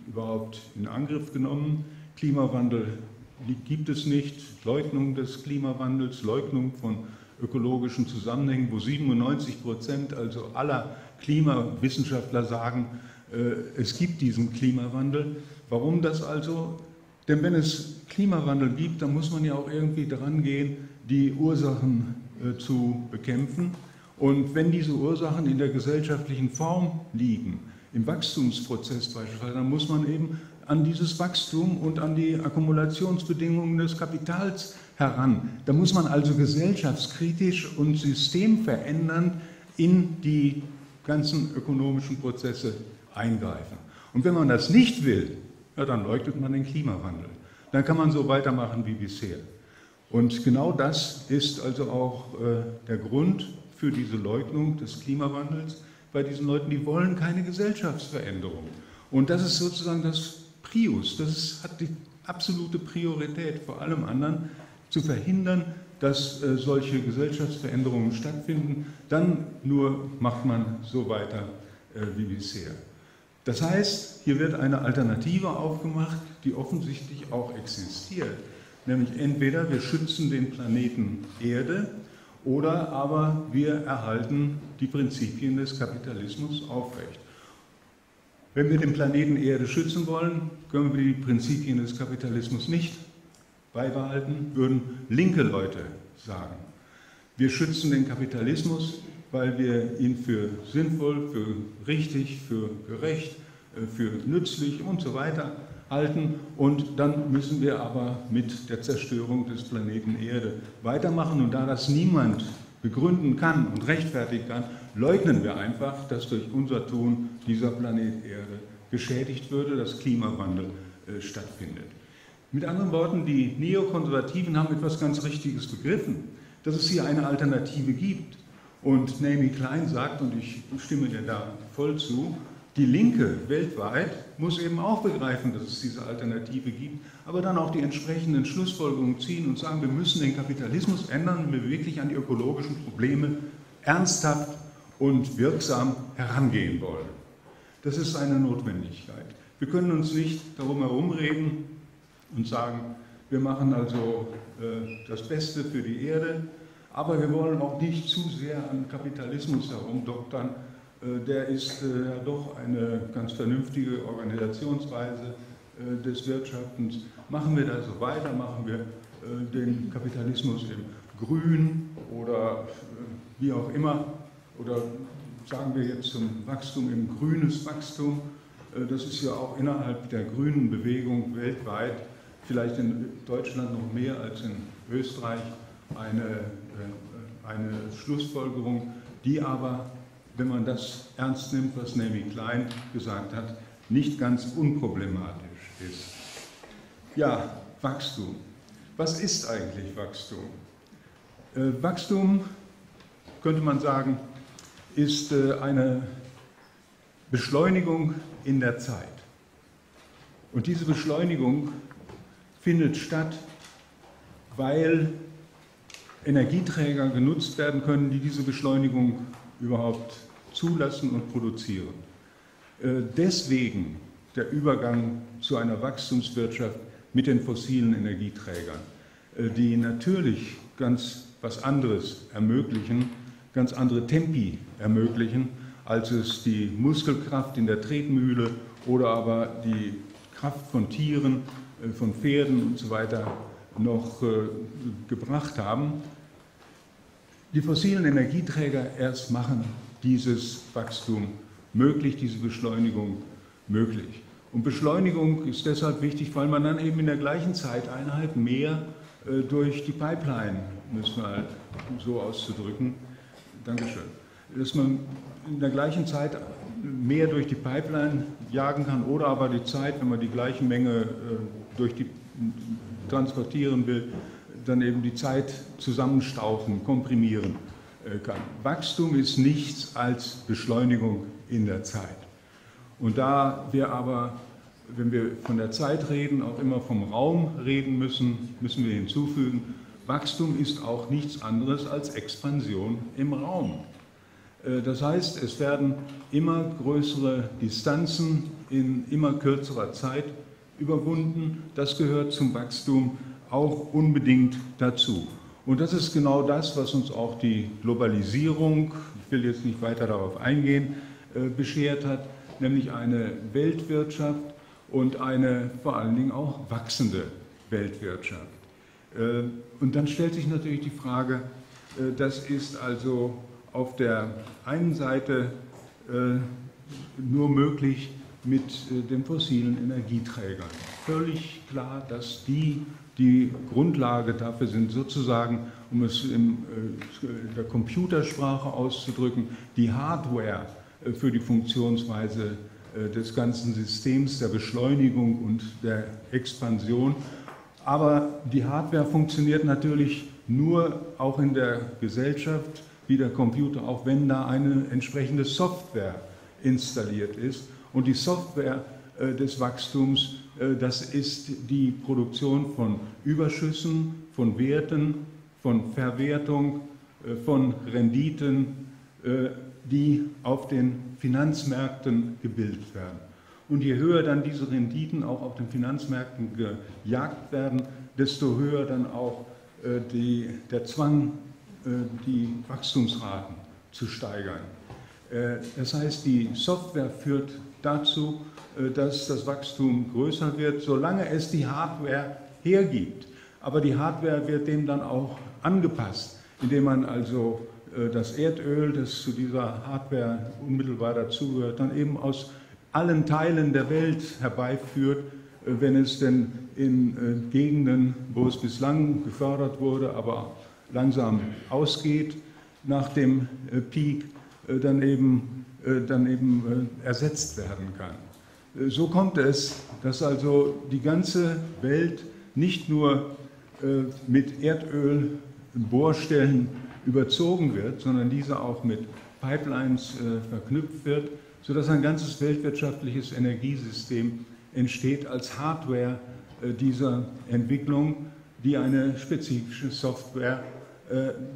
überhaupt in Angriff genommen? Klimawandel gibt es nicht, Leugnung des Klimawandels, Leugnung von ökologischen Zusammenhängen, wo 97% also aller Klimawissenschaftler sagen, es gibt diesen Klimawandel. Warum das also? Denn wenn es Klimawandel gibt, dann muss man ja auch irgendwie daran gehen, die Ursachen zu bekämpfen. Und wenn diese Ursachen in der gesellschaftlichen Form liegen, im Wachstumsprozess beispielsweise, dann muss man eben an dieses Wachstum und an die Akkumulationsbedingungen des Kapitals heran. Da muss man also gesellschaftskritisch und systemverändernd in die ganzen ökonomischen Prozesse eingreifen. Und wenn man das nicht will, ja, dann leugnet man den Klimawandel. dann kann man so weitermachen wie bisher. Und genau das ist also auch der Grund für diese Leugnung des Klimawandels bei diesen Leuten. Die wollen keine Gesellschaftsveränderung. Und das ist sozusagen das Prius, hat die absolute Priorität vor allem anderen, zu verhindern, dass solche Gesellschaftsveränderungen stattfinden. Dann nur macht man so weiter wie bisher. Das heißt, hier wird eine Alternative aufgemacht, die offensichtlich auch existiert. Nämlich entweder wir schützen den Planeten Erde oder aber wir erhalten die Prinzipien des Kapitalismus aufrecht. Wenn wir den Planeten Erde schützen wollen, können wir die Prinzipien des Kapitalismus nicht beibehalten, würden linke Leute sagen. Wir schützen den Kapitalismus, weil wir ihn für sinnvoll, für richtig, für gerecht, für nützlich und so weiter halten, und dann müssen wir aber mit der Zerstörung des Planeten Erde weitermachen, und da das niemand begründen kann und rechtfertigen kann, leugnen wir einfach, dass durch unser Tun dieser Planet Erde geschädigt würde, dass Klimawandel stattfindet. Mit anderen Worten, die Neokonservativen haben etwas ganz Richtiges begriffen, dass es hier eine Alternative gibt. Und Naomi Klein sagt, und ich stimme dir da voll zu, die Linke weltweit muss eben auch begreifen, dass es diese Alternative gibt, aber dann auch die entsprechenden Schlussfolgerungen ziehen und sagen, wir müssen den Kapitalismus ändern, wenn wir wirklich an die ökologischen Probleme ernsthaft und wirksam herangehen wollen. Das ist eine Notwendigkeit. Wir können uns nicht darum herumreden und sagen, wir machen also das Beste für die Erde, aber wir wollen auch nicht zu sehr an Kapitalismus herumdoktern. Der ist ja doch eine ganz vernünftige Organisationsweise des Wirtschaftens. Machen wir das so weiter, machen wir den Kapitalismus im Grün oder wie auch immer, oder sagen wir jetzt zum Wachstum im grünes Wachstum. Das ist ja auch innerhalb der grünen Bewegung weltweit, vielleicht in Deutschland noch mehr als in Österreich, eine Schlussfolgerung, die aber, wenn man das ernst nimmt, was Naomi Klein gesagt hat, nicht ganz unproblematisch ist. Ja, Wachstum. Was ist eigentlich Wachstum? Wachstum, könnte man sagen, ist eine Beschleunigung in der Zeit. Und diese Beschleunigung findet statt, weil Energieträger genutzt werden können, die diese Beschleunigung überhaupt zulassen und produzieren. Deswegen der Übergang zu einer Wachstumswirtschaft mit den fossilen Energieträgern, die natürlich ganz was anderes ermöglichen, ganz andere Tempi ermöglichen, als es die Muskelkraft in der Tretmühle oder aber die Kraft von Tieren, von Pferden und so weiter noch gebracht haben. Die fossilen Energieträger erst machen dieses Wachstum möglich, diese Beschleunigung möglich. Und Beschleunigung ist deshalb wichtig, weil man dann eben in der gleichen Zeiteinheit mehr durch die Pipeline, müssen wir halt so auszudrücken, Dankeschön, dass man in der gleichen Zeit mehr durch die Pipeline jagen kann, oder aber die Zeit, wenn man die gleiche Menge transportieren will, dann eben die Zeit zusammenstauchen, komprimieren kann. Wachstum ist nichts als Beschleunigung in der Zeit. Und da wir aber, wenn wir von der Zeit reden, auch immer vom Raum reden müssen, müssen wir hinzufügen, Wachstum ist auch nichts anderes als Expansion im Raum. Das heißt, es werden immer größere Distanzen in immer kürzerer Zeit überwunden. Das gehört zum Wachstum auch unbedingt dazu. Und das ist genau das, was uns auch die Globalisierung, ich will jetzt nicht weiter darauf eingehen, beschert hat, nämlich eine Weltwirtschaft und eine vor allen Dingen auch wachsende Weltwirtschaft. Und dann stellt sich natürlich die Frage, das ist also auf der einen Seite nur möglich mit den fossilen Energieträgern. Völlig klar, dass die Grundlage dafür sind, sozusagen, um es in der Computersprache auszudrücken, die Hardware für die Funktionsweise des ganzen Systems, der Beschleunigung und der Expansion. Aber die Hardware funktioniert natürlich nur auch in der Gesellschaft wie der Computer, auch wenn da eine entsprechende Software installiert ist. Und die Software des Wachstums, das ist die Produktion von Überschüssen, von Werten, von Verwertung, von Renditen, die auf den Finanzmärkten gebildet werden. Und je höher dann diese Renditen auch auf den Finanzmärkten gejagt werden, desto höher dann auch der Zwang, die Wachstumsraten zu steigern. Das heißt, die Software führt dazu, dass das Wachstum größer wird, solange es die Hardware hergibt. Aber die Hardware wird dem dann auch angepasst, indem man also das Erdöl, das zu dieser Hardware unmittelbar dazugehört, dann eben aus allen Teilen der Welt herbeiführt, wenn es denn in Gegenden, wo es bislang gefördert wurde, aber langsam ausgeht nach dem Peak, dann eben ersetzt werden kann. So kommt es, dass also die ganze Welt nicht nur mit Erdöl Bohrstellen überzogen wird, sondern diese auch mit Pipelines verknüpft wird, sodass ein ganzes weltwirtschaftliches Energiesystem entsteht als Hardware dieser Entwicklung, die eine spezifische Software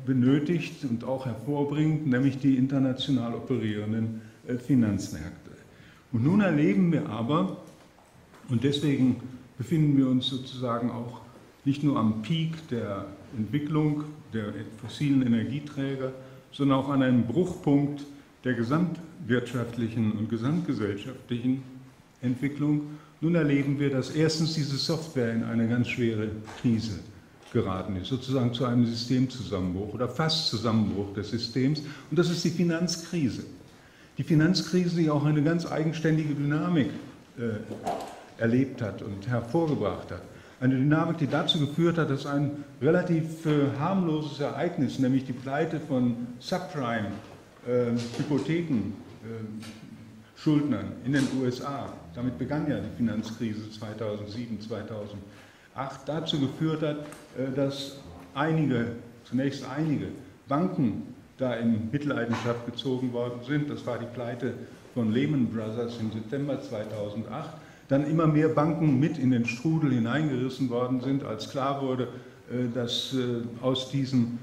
benötigt und auch hervorbringt, nämlich die international operierenden Finanzmärkte. Und nun erleben wir aber, und deswegen befinden wir uns sozusagen auch nicht nur am Peak der Entwicklung der fossilen Energieträger, sondern auch an einem Bruchpunkt der gesamtwirtschaftlichen und gesamtgesellschaftlichen Entwicklung. Nun erleben wir, dass erstens diese Software in eine ganz schwere Krise geraten ist, sozusagen zu einem Systemzusammenbruch oder fast Zusammenbruch des Systems, und das ist die Finanzkrise. Die Finanzkrise, die auch eine ganz eigenständige Dynamik erlebt hat und hervorgebracht hat. Eine Dynamik, die dazu geführt hat, dass ein relativ harmloses Ereignis, nämlich die Pleite von Subprime-Hypothekenschuldnern in den USA, damit begann ja die Finanzkrise 2007, 2008, dazu geführt hat, dass zunächst einige Banken da in Mitleidenschaft gezogen worden sind. Das war die Pleite von Lehman Brothers im September 2008. Dann immer mehr Banken mit in den Strudel hineingerissen worden sind, als klar wurde, dass aus diesen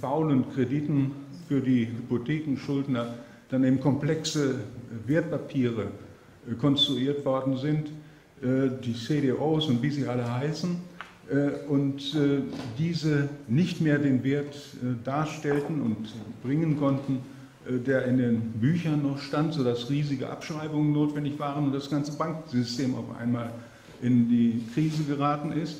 faulen Krediten für die Hypothekenschuldner dann eben komplexe Wertpapiere konstruiert worden sind, die CDOs und wie sie alle heißen, und diese nicht mehr den Wert darstellten und bringen konnten, der in den Büchern noch stand, sodass riesige Abschreibungen notwendig waren und das ganze Bankensystem auf einmal in die Krise geraten ist.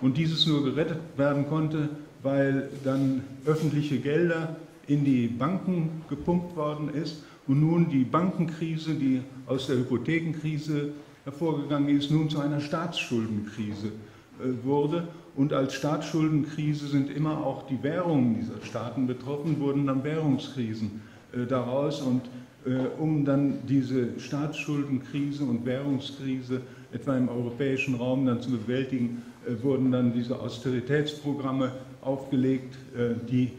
Und dieses nur gerettet werden konnte, weil dann öffentliche Gelder in die Banken gepumpt worden ist und nun die Bankenkrise, die aus der Hypothekenkrise hervorgegangen ist, nun zu einer Staatsschuldenkrise wurde. Und als Staatsschuldenkrise sind immer auch die Währungen dieser Staaten betroffen, wurden dann Währungskrisen daraus, und um dann diese Staatsschuldenkrise und Währungskrise etwa im europäischen Raum dann zu bewältigen, wurden dann diese Austeritätsprogramme aufgelegt, die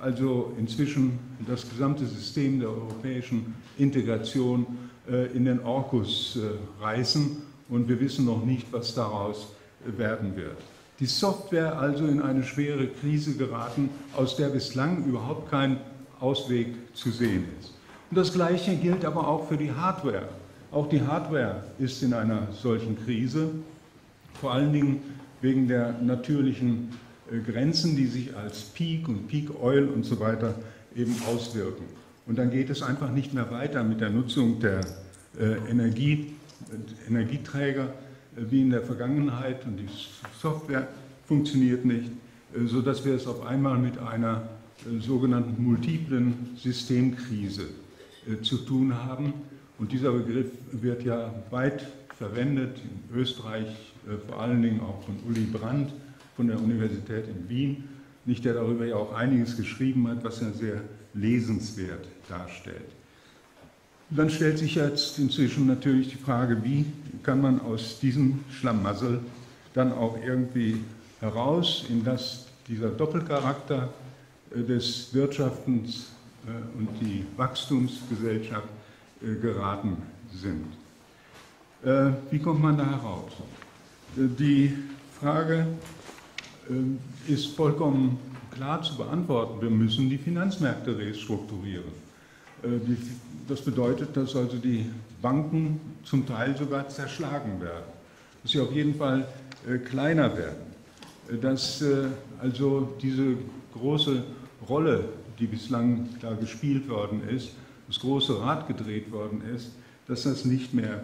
also inzwischen das gesamte System der europäischen Integration in den Orkus reißen, und wir wissen noch nicht, was daraus werden wird. Die Software also in eine schwere Krise geraten, aus der bislang überhaupt kein Ausweg zu sehen ist. Und das Gleiche gilt aber auch für die Hardware. Auch die Hardware ist in einer solchen Krise, vor allen Dingen wegen der natürlichen Grenzen, die sich als Peak und Peak Oil und so weiter eben auswirken. Und dann geht es einfach nicht mehr weiter mit der Nutzung der Energieträger wie in der Vergangenheit, und die Software funktioniert nicht, sodass wir es auf einmal mit einer sogenannten multiplen Systemkrise zu tun haben. Und dieser Begriff wird ja weit verwendet, in Österreich vor allen Dingen auch von Uli Brandt von der Universität in Wien, nicht der darüber ja auch einiges geschrieben hat, was ja sehr lesenswert darstellt. Und dann stellt sich jetzt inzwischen natürlich die Frage, wie kann man aus diesem Schlamassel dann auch irgendwie heraus, in das dieser Doppelcharakter des Wirtschaftens und die Wachstumsgesellschaft geraten sind. Wie kommt man da heraus? Die Frage ist vollkommen klar zu beantworten. Wir müssen die Finanzmärkte restrukturieren. Das bedeutet, dass also die Banken zum Teil sogar zerschlagen werden, dass sie auf jeden Fall kleiner werden, dass also diese große Rolle, die bislang da gespielt worden ist, das große Rad gedreht worden ist, dass das nicht mehr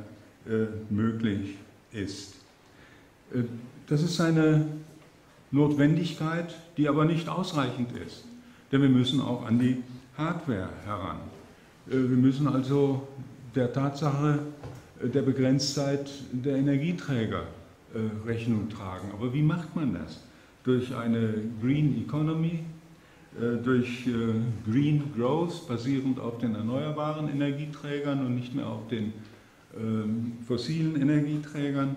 möglich ist. Das ist eine Notwendigkeit, die aber nicht ausreichend ist, denn wir müssen auch an die Hardware heran. Wir müssen also der Tatsache der Begrenztheit der Energieträger Rechnung tragen. Aber wie macht man das? Durch eine Green Economy, durch Green Growth, basierend auf den erneuerbaren Energieträgern und nicht mehr auf den fossilen Energieträgern?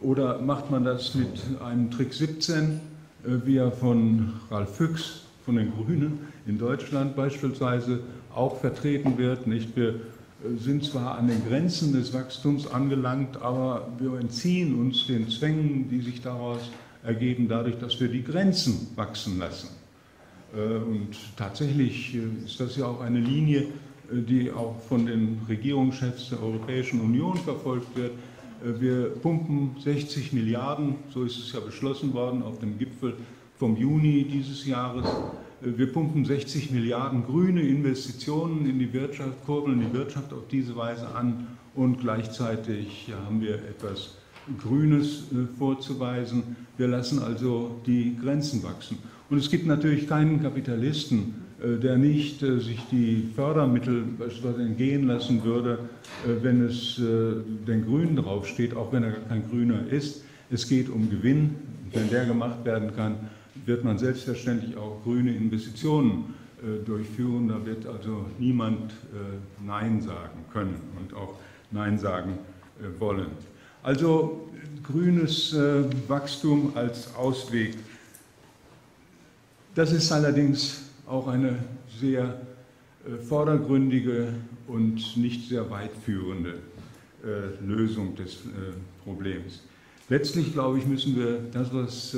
Oder macht man das mit einem Trick 17, wie er von Ralf Füchs, von den Grünen in Deutschland beispielsweise auch vertreten wird? Nicht? Wir sind zwar an den Grenzen des Wachstums angelangt, aber wir entziehen uns den Zwängen, die sich daraus ergeben, dadurch, dass wir die Grenzen wachsen lassen. Und tatsächlich ist das ja auch eine Linie, die auch von den Regierungschefs der Europäischen Union verfolgt wird. Wir pumpen 60 Milliarden, so ist es ja beschlossen worden auf dem Gipfel vom Juni dieses Jahres. Wir pumpen 60 Milliarden grüne Investitionen in die Wirtschaft, kurbeln die Wirtschaft auf diese Weise an und gleichzeitig haben wir etwas Grünes vorzuweisen. Wir lassen also die Grenzen wachsen. Und es gibt natürlich keinen Kapitalisten, der nicht sich die Fördermittel entgehen lassen würde, wenn es den Grünen draufsteht, auch wenn er gar kein Grüner ist. Es geht um Gewinn, wenn der gemacht werden kann, wird man selbstverständlich auch grüne Investitionen durchführen. Da wird also niemand Nein sagen können und auch Nein sagen wollen. Also grünes Wachstum als Ausweg. Das ist allerdings auch eine sehr vordergründige und nicht sehr weitführende Lösung des Problems. Letztlich, glaube ich, müssen wir das, was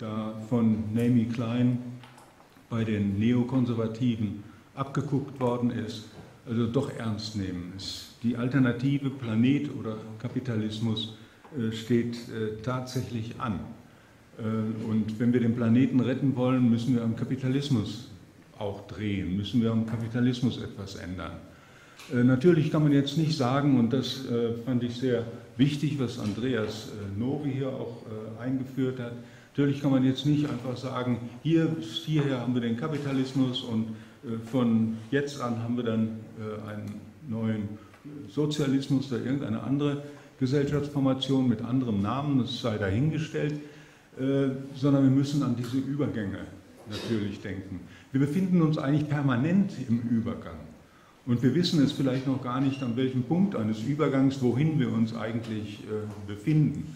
da von Naomi Klein bei den Neokonservativen abgeguckt worden ist, also doch ernst nehmen. Die Alternative Planet oder Kapitalismus steht tatsächlich an. Und wenn wir den Planeten retten wollen, müssen wir am Kapitalismus auch drehen, müssen wir am Kapitalismus etwas ändern. Natürlich kann man jetzt nicht sagen, und das fand ich sehr wichtig, was Andreas Novi hier auch eingeführt hat. Natürlich kann man jetzt nicht einfach sagen, hier bis hierher haben wir den Kapitalismus und von jetzt an haben wir dann einen neuen Sozialismus oder irgendeine andere Gesellschaftsformation mit anderem Namen, das sei dahingestellt, sondern wir müssen an diese Übergänge natürlich denken. Wir befinden uns eigentlich permanent im Übergang und wir wissen es vielleicht noch gar nicht, an welchem Punkt eines Übergangs, wohin wir uns eigentlich befinden.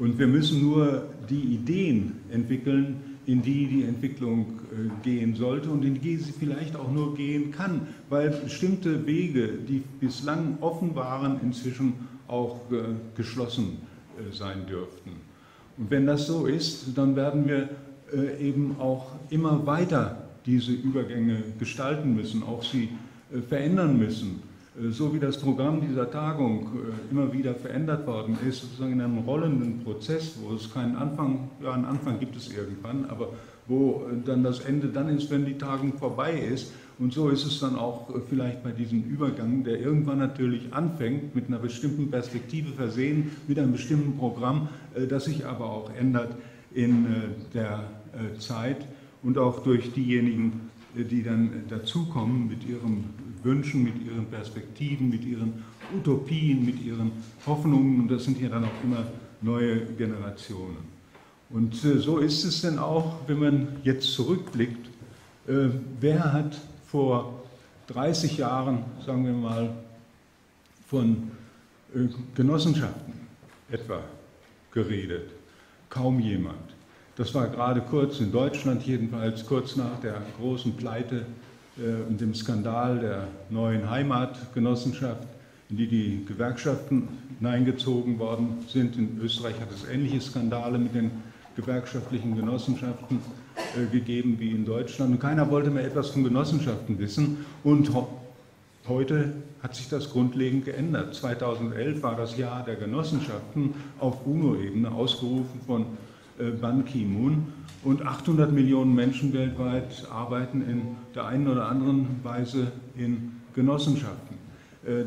Und wir müssen nur die Ideen entwickeln, in die die Entwicklung gehen sollte und in die sie vielleicht auch nur gehen kann, weil bestimmte Wege, die bislang offen waren, inzwischen auch geschlossen sein dürften. Und wenn das so ist, dann werden wir eben auch immer weiter diese Übergänge gestalten müssen, auch sie verändern müssen. So wie das Programm dieser Tagung immer wieder verändert worden ist, sozusagen in einem rollenden Prozess, wo es keinen Anfang, ja, einen Anfang gibt es irgendwann, aber wo dann das Ende dann ist, wenn die Tagung vorbei ist. Und so ist es dann auch vielleicht bei diesem Übergang, der irgendwann natürlich anfängt, mit einer bestimmten Perspektive versehen, mit einem bestimmten Programm, das sich aber auch ändert in der Zeit und auch durch diejenigen, die dann dazukommen mit ihrem Wünschen, mit ihren Perspektiven, mit ihren Utopien, mit ihren Hoffnungen, und das sind ja dann auch immer neue Generationen. Und so ist es denn auch, wenn man jetzt zurückblickt, wer hat vor 30 Jahren, sagen wir mal, von Genossenschaften etwa geredet. Kaum jemand. Das war gerade kurz in Deutschland, jedenfalls kurz nach der großen Pleite und dem Skandal der neuen Heimatgenossenschaft, in die die Gewerkschaften hineingezogen worden sind. In Österreich hat es ähnliche Skandale mit den gewerkschaftlichen Genossenschaften gegeben wie in Deutschland. Und keiner wollte mehr etwas von Genossenschaften wissen. Und heute hat sich das grundlegend geändert. 2011 war das Jahr der Genossenschaften auf UNO-Ebene, ausgerufen von Ban Ki-moon. Und 800 Millionen Menschen weltweit arbeiten in der einen oder anderen Weise in Genossenschaften.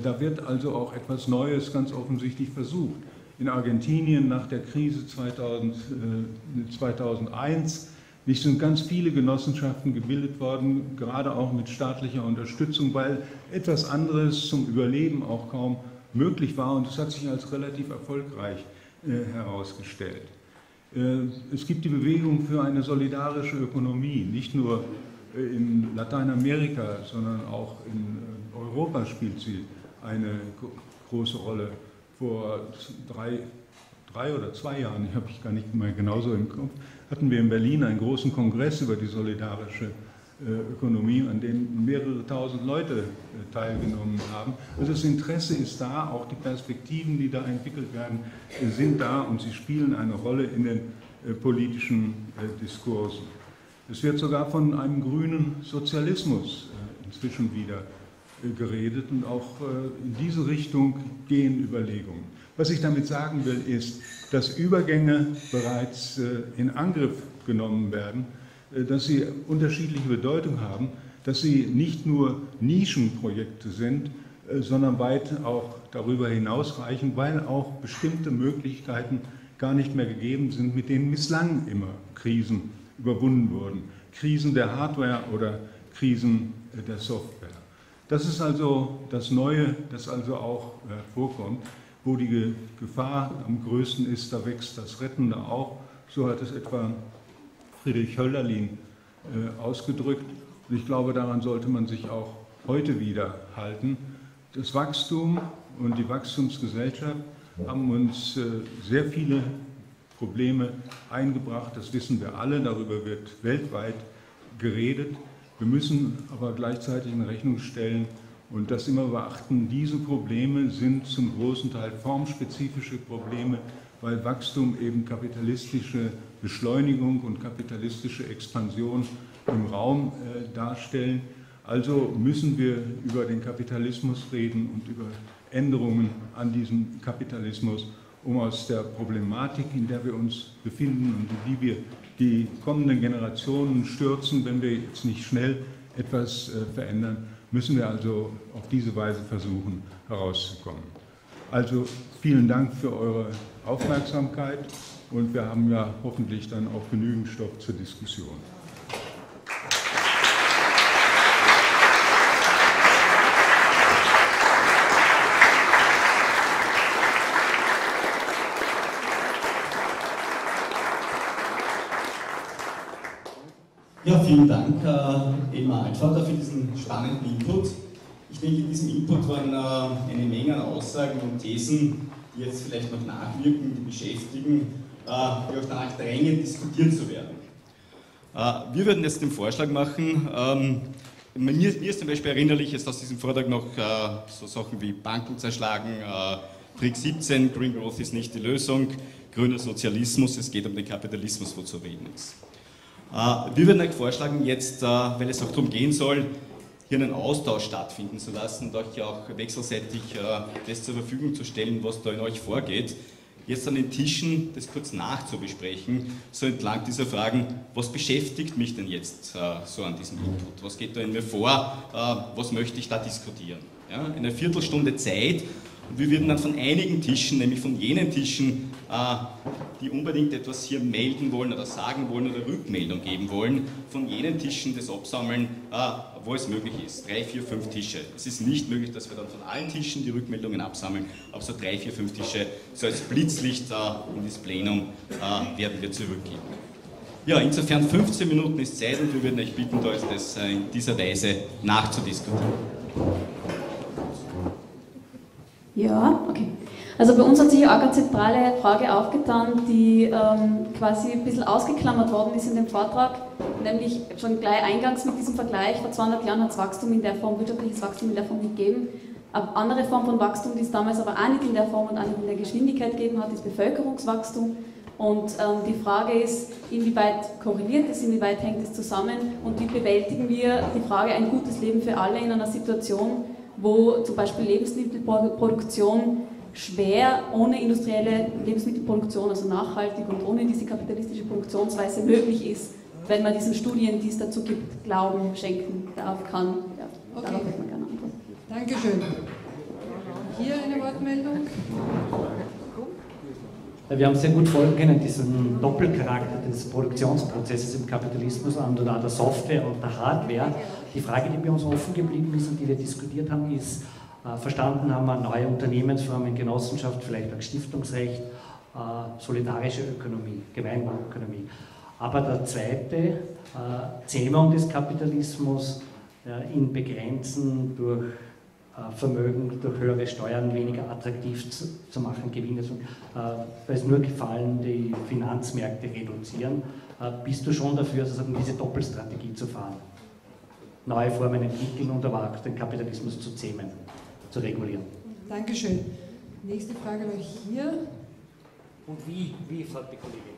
Da wird also auch etwas Neues ganz offensichtlich versucht. In Argentinien nach der Krise 2001 sind ganz viele Genossenschaften gebildet worden, gerade auch mit staatlicher Unterstützung, weil etwas anderes zum Überleben auch kaum möglich war. Und das hat sich als relativ erfolgreich herausgestellt. Es gibt die Bewegung für eine solidarische Ökonomie, nicht nur in Lateinamerika, sondern auch in Europa spielt sie eine große Rolle. Vor drei oder zwei Jahren, habe ich gar nicht mal genauso im Kopf, hatten wir in Berlin einen großen Kongress über die solidarische Ökonomie, an dem mehrere tausend Leute teilgenommen haben. Also das Interesse ist da, auch die Perspektiven, die da entwickelt werden, sind da und sie spielen eine Rolle in den politischen Diskursen. Es wird sogar von einem grünen Sozialismus inzwischen wieder geredet und auch in diese Richtung gehen Überlegungen. Was ich damit sagen will, ist, dass Übergänge bereits in Angriff genommen werden, dass sie unterschiedliche Bedeutung haben, dass sie nicht nur Nischenprojekte sind, sondern weit auch darüber hinausreichen, weil auch bestimmte Möglichkeiten gar nicht mehr gegeben sind, mit denen bislang immer Krisen überwunden wurden. Krisen der Hardware oder Krisen der Software. Das ist also das Neue, das also auch vorkommt, wo die Gefahr am größten ist, da wächst das Rettende auch. So hat es etwa Friedrich Hölderlin ausgedrückt. Und ich glaube, daran sollte man sich auch heute wieder halten. Das Wachstum und die Wachstumsgesellschaft haben uns sehr viele Probleme eingebracht. Das wissen wir alle, darüber wird weltweit geredet. Wir müssen aber gleichzeitig in Rechnung stellen und das immer beachten. Diese Probleme sind zum großen Teil formspezifische Probleme, weil Wachstum eben kapitalistische Beschleunigung und kapitalistische Expansion im Raum darstellen. Also müssen wir über den Kapitalismus reden und über Änderungen an diesem Kapitalismus, um aus der Problematik, in der wir uns befinden und in die wir die kommenden Generationen stürzen, wenn wir jetzt nicht schnell etwas verändern, müssen wir also auf diese Weise versuchen, herauszukommen. Also vielen Dank für eure Aufmerksamkeit. Und wir haben ja hoffentlich dann auch genügend Stoff zur Diskussion. Ja, vielen Dank, Elmar Altvater, für diesen spannenden Input. Ich denke, in diesem Input waren eine Menge an Aussagen und Thesen, die jetzt vielleicht noch nachwirken, die beschäftigen, die auch danach drängen, diskutiert zu werden. Wir würden jetzt den Vorschlag machen, mir ist zum Beispiel erinnerlich, jetzt aus diesem Vortrag noch so Sachen wie Banken zerschlagen, Trick 17, Green Growth ist nicht die Lösung, grüner Sozialismus, es geht um den Kapitalismus, wo zu reden ist. Wir würden euch vorschlagen, jetzt, weil es auch darum gehen soll, hier einen Austausch stattfinden zu lassen und euch auch wechselseitig das zur Verfügung zu stellen, was da in euch vorgeht, jetzt an den Tischen das kurz nachzubesprechen, so entlang dieser Fragen, was beschäftigt mich denn jetzt so an diesem Input, was geht da in mir vor, was möchte ich da diskutieren. Ja? Eine Viertelstunde Zeit und wir würden dann von einigen Tischen, nämlich von jenen Tischen, die unbedingt etwas hier melden wollen oder sagen wollen oder Rückmeldung geben wollen, von jenen Tischen das absammeln, wo es möglich ist. 3, 4, 5 Tische. Es ist nicht möglich, dass wir dann von allen Tischen die Rückmeldungen absammeln, aber so 3, 4, 5 Tische, so als Blitzlicht in das Plenum werden wir zurückgeben. Ja, insofern 15 Minuten ist Zeit und wir würden euch bitten, das in dieser Weise nachzudiskutieren. Ja, okay. Also bei uns hat sich ja auch eine zentrale Frage aufgetan, die quasi ein bisschen ausgeklammert worden ist in dem Vortrag, nämlich schon gleich eingangs mit diesem Vergleich, vor 200 Jahren hat es Wachstum in der Form, wirtschaftliches Wachstum in der Form nicht gegeben. Eine andere Form von Wachstum, die es damals aber auch nicht in der Form und auch nicht in der Geschwindigkeit gegeben hat, ist Bevölkerungswachstum. Und die Frage ist, inwieweit korreliert es, inwieweit hängt es zusammen und wie bewältigen wir die Frage, ein gutes Leben für alle in einer Situation, wo zum Beispiel Lebensmittelproduktion schwer ohne industrielle Lebensmittelproduktion, also nachhaltig und ohne diese kapitalistische Produktionsweise möglich ist, wenn man diesen Studien, die es dazu gibt, Glauben schenken darf, kann. Ja, okay. Darauf hätte man gerne Antworten. Dankeschön. Hier eine Wortmeldung. Wir haben sehr gut folgen können, diesen Doppelcharakter des Produktionsprozesses im Kapitalismus an der Software und der Hardware. Die Frage, die bei uns offen geblieben ist und die wir diskutiert haben, ist, verstanden haben wir neue Unternehmensformen, Genossenschaft, vielleicht auch Stiftungsrecht, solidarische Ökonomie, Gemeinwohlökonomie. Aber der zweite Zähmung des Kapitalismus, ihn begrenzen durch Vermögen, durch höhere Steuern weniger attraktiv zu machen, Gewinne, weil es nur Gefallen die Finanzmärkte reduzieren, bist du schon dafür, sozusagen diese Doppelstrategie zu fahren? Neue Formen entwickeln und erwarten, den Kapitalismus zu zähmen, zu regulieren. Dankeschön. Nächste Frage noch hier. Und wie, fragt die Kollegin.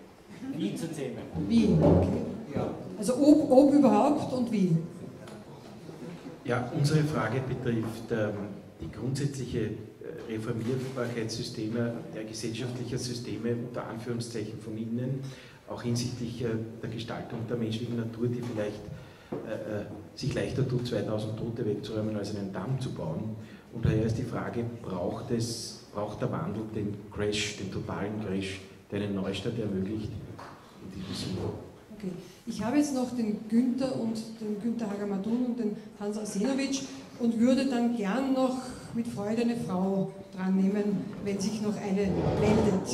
Wie zu zähmen? Wie, okay. Ja. Also ob überhaupt und wie? Ja, unsere Frage betrifft die grundsätzliche Reformierbarkeitssysteme der gesellschaftlichen Systeme, unter Anführungszeichen von innen, auch hinsichtlich der Gestaltung der menschlichen Natur, die vielleicht sich leichter tut, 2000 Tote wegzuräumen, als einen Damm zu bauen. Und daher ist die Frage, braucht der Wandel den Crash, den totalen Crash, der einen Neustart ermöglicht? In diesem Sinne. Okay. Ich habe jetzt noch den Günther Hagamadun und den Hans Arsenowitsch und würde dann gern noch mit Freude eine Frau dran nehmen, wenn sich noch eine meldet.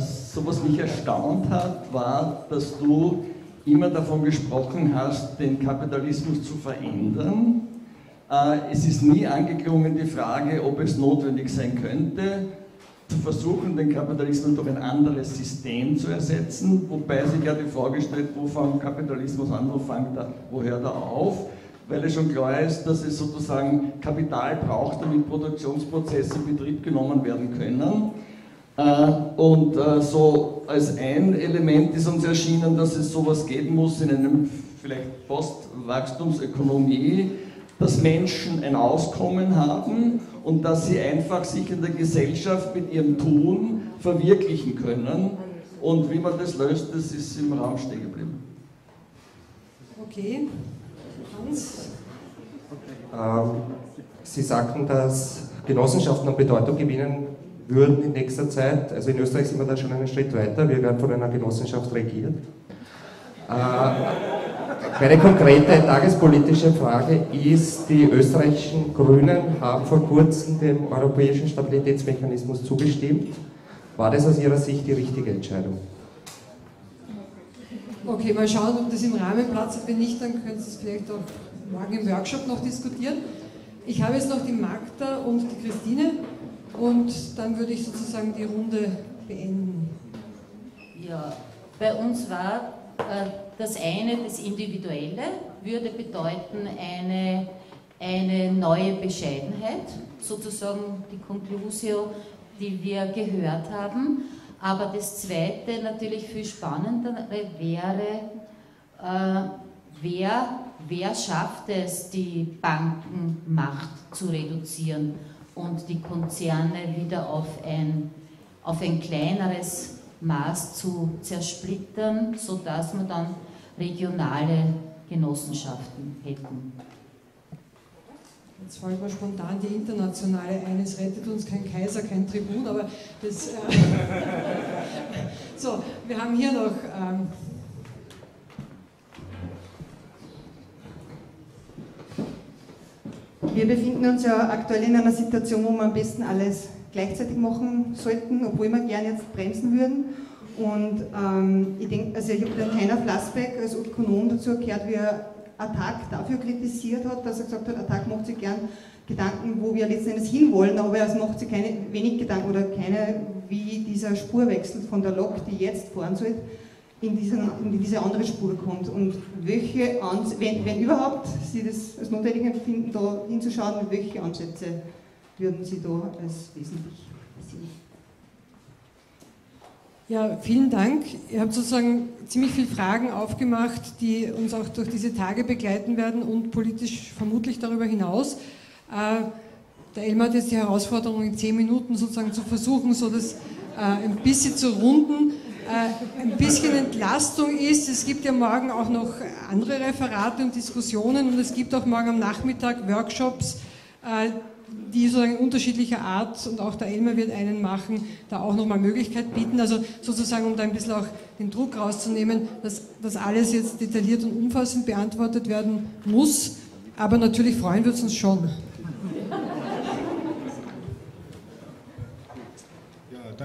So was mich erstaunt hat, war, dass du immer davon gesprochen hast, den Kapitalismus zu verändern. Es ist nie angeklungen die Frage, ob es notwendig sein könnte, zu versuchen, den Kapitalismus durch ein anderes System zu ersetzen, wobei sich ja die Frage stellt, wo fängt Kapitalismus an, wo hört er auf, weil es schon klar ist, dass es sozusagen Kapital braucht, damit Produktionsprozesse in Betrieb genommen werden können. Und so als ein Element ist uns erschienen, dass es sowas geben muss in einem vielleicht Postwachstumsökonomie, dass Menschen ein Auskommen haben und dass sie einfach sich in der Gesellschaft mit ihrem Tun verwirklichen können. Und wie man das löst, das ist im Raum stehen geblieben. Okay, Hans? Sie sagten, dass Genossenschaften an Bedeutung gewinnen würden in nächster Zeit, also in Österreich sind wir da schon einen Schritt weiter, wir werden von einer Genossenschaft regiert. Meine konkrete tagespolitische Frage ist, die österreichischen Grünen haben vor kurzem dem Europäischen Stabilitätsmechanismus zugestimmt. War das aus Ihrer Sicht die richtige Entscheidung? Okay, mal schauen, ob das im Rahmen Platz hat. Wenn nicht, dann können Sie es vielleicht auch morgen im Workshop noch diskutieren. Ich habe jetzt noch die Magda und die Christine. Und dann würde ich sozusagen die Runde beenden. Ja, bei uns war das eine, das Individuelle, würde bedeuten eine neue Bescheidenheit, sozusagen die Conclusio, die wir gehört haben. Aber das zweite, natürlich viel spannender, wäre, wer schafft es, die Bankenmacht zu reduzieren und die Konzerne wieder auf ein kleineres Maß zu zersplittern, sodass wir dann regionale Genossenschaften hätten. Jetzt fällt mir spontan die internationale ein, es rettet uns kein Kaiser, kein Tribun, aber das... So, wir haben hier noch... Wir befinden uns ja aktuell in einer Situation, wo wir am besten alles gleichzeitig machen sollten, obwohl wir gerne jetzt bremsen würden. Und ich denke, also ich habe den Heiner Flassbeck als Ökonom dazu erklärt, wie er ATTAC dafür kritisiert hat, dass er gesagt hat, ATTAC macht sich gern Gedanken, wo wir letzten Endes hinwollen, aber es macht sich wenig Gedanken oder keine, wie dieser Spurwechsel von der Lok, die jetzt fahren soll, in diese andere Spur kommt und welche Ansätze, wenn überhaupt Sie das als notwendig empfinden, da hinzuschauen, welche Ansätze würden Sie da als wesentlich sehen? Ja, vielen Dank. Ihr habt sozusagen ziemlich viele Fragen aufgemacht, die uns auch durch diese Tage begleiten werden und politisch vermutlich darüber hinaus. Der Elmar hat jetzt die Herausforderung, in 10 Minuten sozusagen zu versuchen, so das ein bisschen zu runden. Ein bisschen Entlastung ist, es gibt ja morgen auch noch andere Referate und Diskussionen und es gibt auch morgen am Nachmittag Workshops, die sozusagen unterschiedlicher Art, und auch der Elmar wird einen machen, da auch nochmal Möglichkeit bieten, also sozusagen, um da ein bisschen auch den Druck rauszunehmen, dass das alles jetzt detailliert und umfassend beantwortet werden muss, aber natürlich freuen wir uns schon.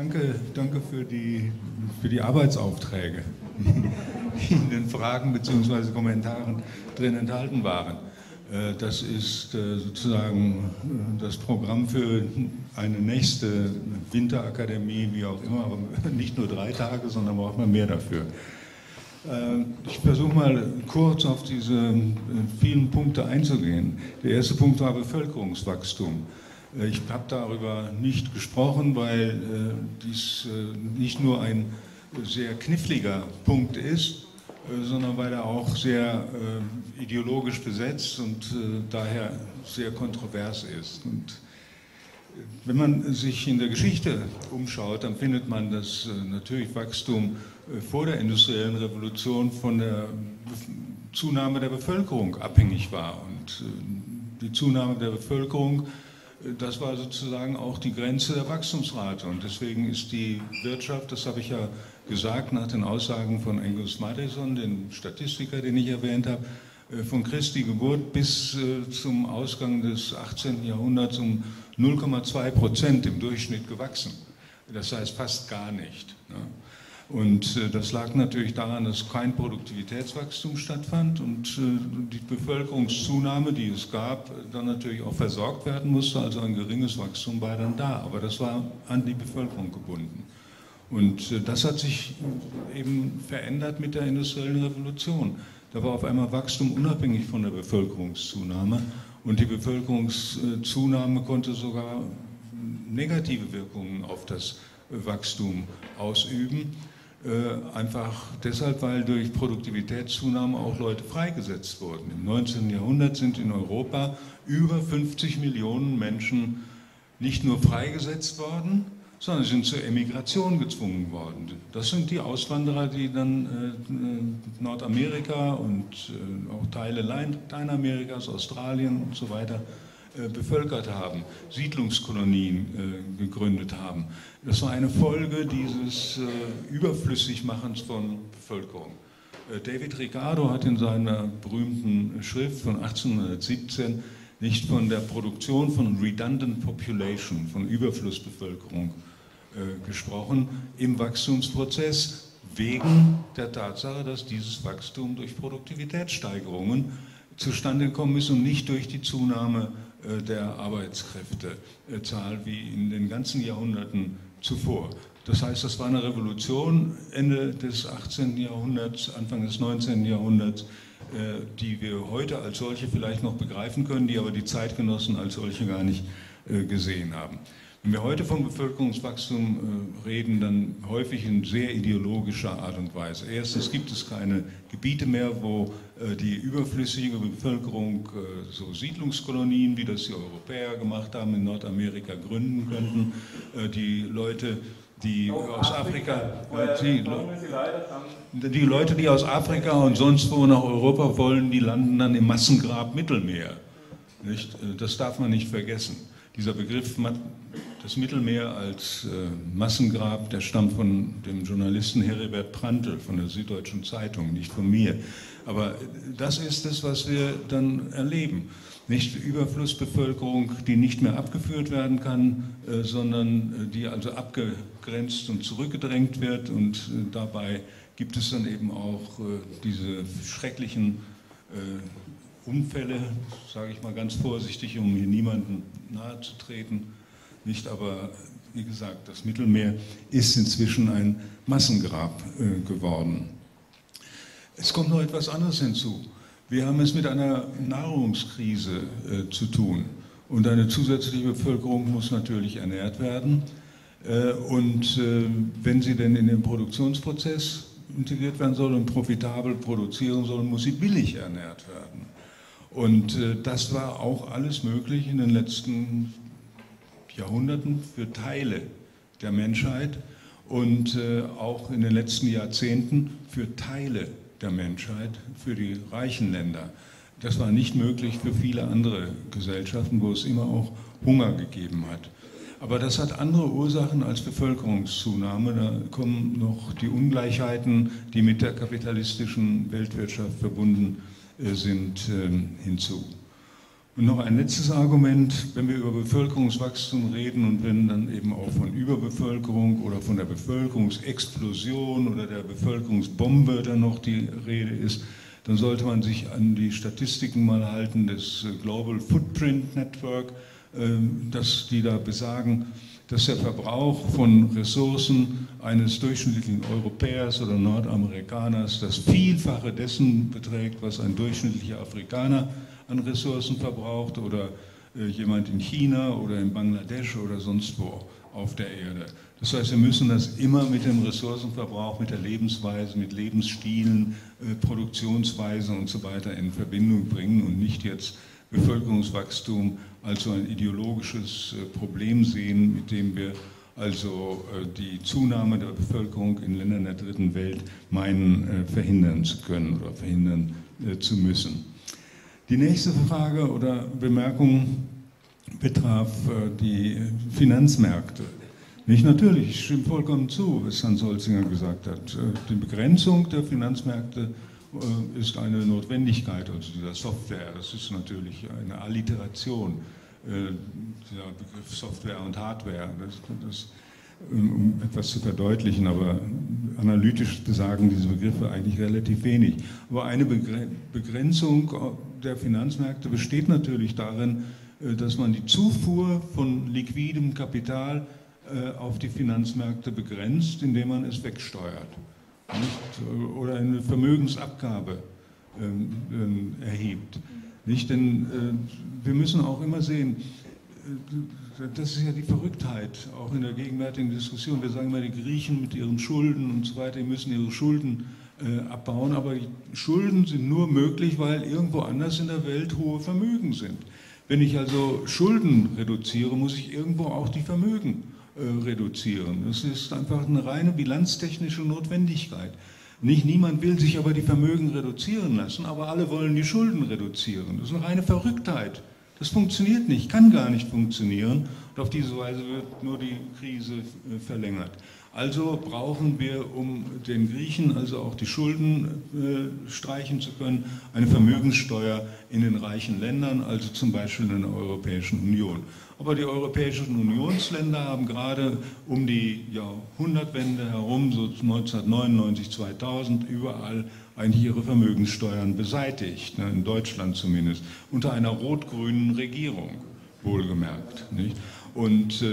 Danke für die Arbeitsaufträge, die in den Fragen bzw. Kommentaren drin enthalten waren. Das ist sozusagen das Programm für eine nächste Winterakademie, wie auch immer, aber nicht nur 3 Tage, sondern braucht man mehr dafür. Ich versuche mal kurz auf diese vielen Punkte einzugehen. Der erste Punkt war Bevölkerungswachstum. Ich habe darüber nicht gesprochen, weil dies nicht nur ein sehr kniffliger Punkt ist, sondern weil er auch sehr ideologisch besetzt und daher sehr kontrovers ist. Und wenn man sich in der Geschichte umschaut, dann findet man, dass natürlich Wachstum vor der industriellen Revolution von der Zunahme der Bevölkerung abhängig war. Und die Zunahme der Bevölkerung, das war sozusagen auch die Grenze der Wachstumsrate, und deswegen ist die Wirtschaft, das habe ich ja gesagt nach den Aussagen von Angus Madison, dem Statistiker, den ich erwähnt habe, von Christi Geburt bis zum Ausgang des 18. Jahrhunderts um 0,2% im Durchschnitt gewachsen. Das heißt fast gar nicht. Und das lag natürlich daran, dass kein Produktivitätswachstum stattfand und die Bevölkerungszunahme, die es gab, dann natürlich auch versorgt werden musste, also ein geringes Wachstum war dann da, aber das war an die Bevölkerung gebunden. Und das hat sich eben verändert mit der industriellen Revolution. Da war auf einmal Wachstum unabhängig von der Bevölkerungszunahme, und die Bevölkerungszunahme konnte sogar negative Wirkungen auf das Wachstum ausüben. Einfach deshalb, weil durch Produktivitätszunahme auch Leute freigesetzt wurden. Im 19. Jahrhundert sind in Europa über 50 Millionen Menschen nicht nur freigesetzt worden, sondern sind zur Emigration gezwungen worden. Das sind die Auswanderer, die dann Nordamerika und auch Teile Lateinamerikas, Australien und so weiter bevölkert haben, Siedlungskolonien gegründet haben. Das war eine Folge dieses Überflüssigmachens von Bevölkerung. David Ricardo hat in seiner berühmten Schrift von 1817 nicht von der Produktion von Redundant Population, von Überflussbevölkerung gesprochen, im Wachstumsprozess wegen der Tatsache, dass dieses Wachstum durch Produktivitätssteigerungen zustande gekommen ist und nicht durch die Zunahme der Arbeitskräftezahl wie in den ganzen Jahrhunderten zuvor. Das heißt, das war eine Revolution Ende des 18. Jahrhunderts, Anfang des 19. Jahrhunderts, die wir heute als solche vielleicht noch begreifen können, die aber die Zeitgenossen als solche gar nicht gesehen haben. Wenn wir heute von Bevölkerungswachstum reden, dann häufig in sehr ideologischer Art und Weise. Erstens gibt es keine Gebiete mehr, wo die überflüssige Bevölkerung so Siedlungskolonien, wie das die Europäer gemacht haben, in Nordamerika gründen könnten. Die Leute, die aus Afrika, die Leute, die aus Afrika und sonst wo nach Europa wollen, die landen dann im Massengrab Mittelmeer. Nicht? Das darf man nicht vergessen. Dieser Begriff, das Mittelmeer als Massengrab, der stammt von dem Journalisten Heribert Prantl von der Süddeutschen Zeitung, nicht von mir. Aber das ist das, was wir dann erleben. Nicht Überflussbevölkerung, die nicht mehr abgeführt werden kann, sondern die also abgegrenzt und zurückgedrängt wird. Und dabei gibt es dann eben auch diese schrecklichen Unfälle, sage ich mal ganz vorsichtig, um hier niemandem nahe zu treten, nicht, aber wie gesagt, das Mittelmeer ist inzwischen ein Massengrab geworden. Es kommt noch etwas anderes hinzu. Wir haben es mit einer Nahrungskrise zu tun und eine zusätzliche Bevölkerung muss natürlich ernährt werden. Und wenn sie denn in den Produktionsprozess integriert werden soll und profitabel produzieren soll, muss sie billig ernährt werden. Und das war auch alles möglich in den letzten Jahrhunderten für Teile der Menschheit und auch in den letzten Jahrzehnten für Teile der Menschheit, für die reichen Länder. Das war nicht möglich für viele andere Gesellschaften, wo es immer auch Hunger gegeben hat. Aber das hat andere Ursachen als Bevölkerungszunahme. Da kommen noch die Ungleichheiten, die mit der kapitalistischen Weltwirtschaft verbunden sind, hinzu. Und noch ein letztes Argument, wenn wir über Bevölkerungswachstum reden und wenn dann eben auch von Überbevölkerung oder von der Bevölkerungsexplosion oder der Bevölkerungsbombe dann noch die Rede ist, dann sollte man sich an die Statistiken mal halten des Global Footprint Network, dass die da besagen, dass der Verbrauch von Ressourcen eines durchschnittlichen Europäers oder Nordamerikaners das Vielfache dessen beträgt, was ein durchschnittlicher Afrikaner an Ressourcen verbraucht oder jemand in China oder in Bangladesch oder sonst wo auf der Erde. Das heißt, wir müssen das immer mit dem Ressourcenverbrauch, mit der Lebensweise, mit Lebensstilen, Produktionsweisen und so weiter in Verbindung bringen und nicht jetzt Bevölkerungswachstum als so ein ideologisches Problem sehen, mit dem wir also die Zunahme der Bevölkerung in Ländern der dritten Welt meinen, verhindern zu können oder verhindern zu müssen. Die nächste Frage oder Bemerkung betraf die Finanzmärkte. Nicht natürlich, ich stimme vollkommen zu, was Hans Holzinger gesagt hat. Die Begrenzung der Finanzmärkte ist eine Notwendigkeit, also dieser Software. Das ist natürlich eine Alliteration, dieser Begriff Software und Hardware, um etwas zu verdeutlichen, aber analytisch besagen diese Begriffe eigentlich relativ wenig. Aber eine Begrenzung der Finanzmärkte besteht natürlich darin, dass man die Zufuhr von liquidem Kapital auf die Finanzmärkte begrenzt, indem man es wegsteuert. Nicht? Oder eine Vermögensabgabe erhebt. Nicht? Denn wir müssen auch immer sehen, das ist ja die Verrücktheit, auch in der gegenwärtigen Diskussion. Wir sagen mal, die Griechen mit ihren Schulden und so weiter, die müssen ihre Schulden abbauen, aber die Schulden sind nur möglich, weil irgendwo anders in der Welt hohe Vermögen sind. Wenn ich also Schulden reduziere, muss ich irgendwo auch die Vermögen reduzieren. Das ist einfach eine reine bilanztechnische Notwendigkeit. Niemand will sich aber die Vermögen reduzieren lassen, aber alle wollen die Schulden reduzieren. Das ist eine reine Verrücktheit. Das funktioniert nicht, kann gar nicht funktionieren. Und auf diese Weise wird nur die Krise verlängert. Also brauchen wir, um den Griechen also auch die Schulden streichen zu können, eine Vermögenssteuer in den reichen Ländern, also zum Beispiel in der Europäischen Union. Aber die Europäischen Unionsländer haben gerade um die Jahrhundertwende herum, so 1999, 2000, überall eigentlich ihre Vermögenssteuern beseitigt, ne, in Deutschland zumindest, unter einer rot-grünen Regierung, wohlgemerkt, nicht? Und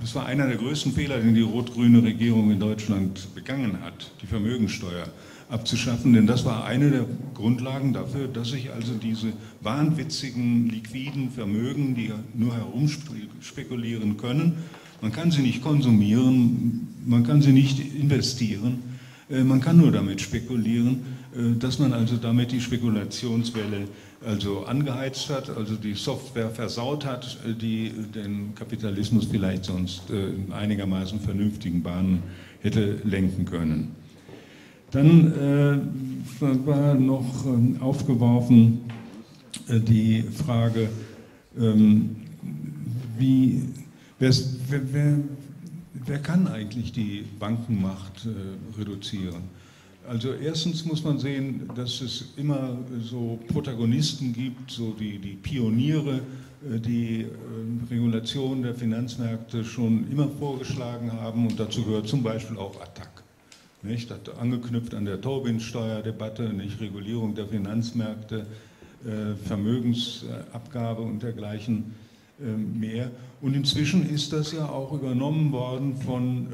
das war einer der größten Fehler, den die rot-grüne Regierung in Deutschland begangen hat, die Vermögensteuer abzuschaffen, denn das war eine der Grundlagen dafür, dass sich also diese wahnwitzigen, liquiden Vermögen, die nur herumspekulieren können, man kann sie nicht konsumieren, man kann sie nicht investieren, man kann nur damit spekulieren, dass man also damit die Spekulationswelle also angeheizt hat, also die Software versaut hat, die den Kapitalismus vielleicht sonst in einigermaßen vernünftigen Bahnen hätte lenken können. Dann war noch aufgeworfen die Frage, wer kann eigentlich die Bankenmacht reduzieren? Also erstens muss man sehen, dass es immer so Protagonisten gibt, so die Pioniere, die Regulation der Finanzmärkte schon immer vorgeschlagen haben und dazu gehört zum Beispiel auch ATTAC. nicht? Hat angeknüpft an der Tobin-Steuerdebatte, nicht? Regulierung der Finanzmärkte, Vermögensabgabe und dergleichen mehr. Und inzwischen ist das ja auch übernommen worden von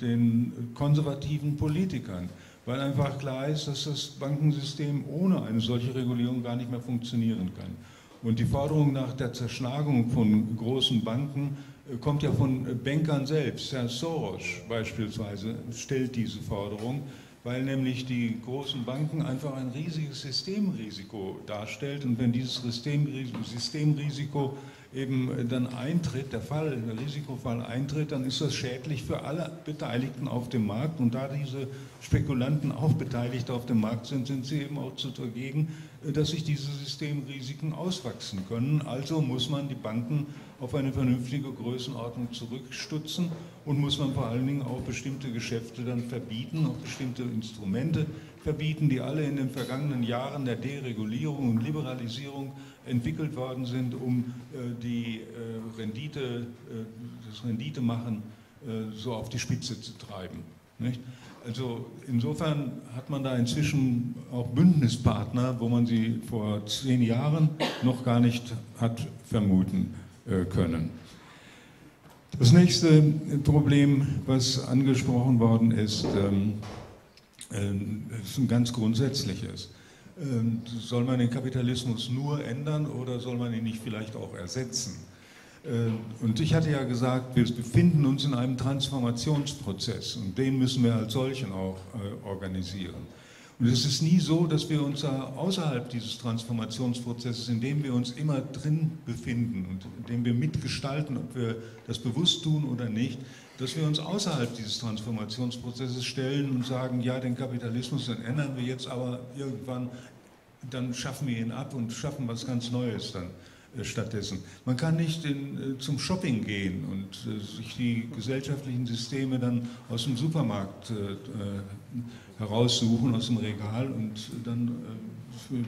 den konservativen Politikern, weil einfach klar ist, dass das Bankensystem ohne eine solche Regulierung gar nicht mehr funktionieren kann. Und die Forderung nach der Zerschlagung von großen Banken kommt ja von Bankern selbst. Herr Soros beispielsweise stellt diese Forderung, weil nämlich die großen Banken einfach ein riesiges Systemrisiko darstellt. Und wenn dieses Systemrisiko eben dann eintritt, der Risikofall eintritt, dann ist das schädlich für alle Beteiligten auf dem Markt. Und da diese Spekulanten auch beteiligt auf dem Markt sind, sind sie eben auch dagegen, dass sich diese Systemrisiken auswachsen können. Also muss man die Banken auf eine vernünftige Größenordnung zurückstutzen und muss man vor allen Dingen auch bestimmte Geschäfte dann verbieten, auch bestimmte Instrumente verbieten, die alle in den vergangenen Jahren der Deregulierung und Liberalisierung entwickelt worden sind, um das Renditemachen so auf die Spitze zu treiben. Nicht? Also insofern hat man da inzwischen auch Bündnispartner, wo man sie vor 10 Jahren noch gar nicht hat vermuten können. Das nächste Problem, was angesprochen worden ist, ist ein ganz grundsätzliches. Soll man den Kapitalismus nur ändern oder soll man ihn nicht vielleicht auch ersetzen? Und ich hatte ja gesagt, wir befinden uns in einem Transformationsprozess und den müssen wir als solchen auch organisieren. Und es ist nie so, dass wir uns außerhalb dieses Transformationsprozesses, in dem wir uns immer drin befinden und in dem wir mitgestalten, ob wir das bewusst tun oder nicht, dass wir uns außerhalb dieses Transformationsprozesses stellen und sagen, ja, den Kapitalismus, den ändern wir jetzt, aber irgendwann, dann schaffen wir ihn ab und schaffen was ganz Neues dann stattdessen. Man kann nicht zum Shopping gehen und sich die gesellschaftlichen Systeme dann aus dem Supermarkt heraussuchen, aus dem Regal und dann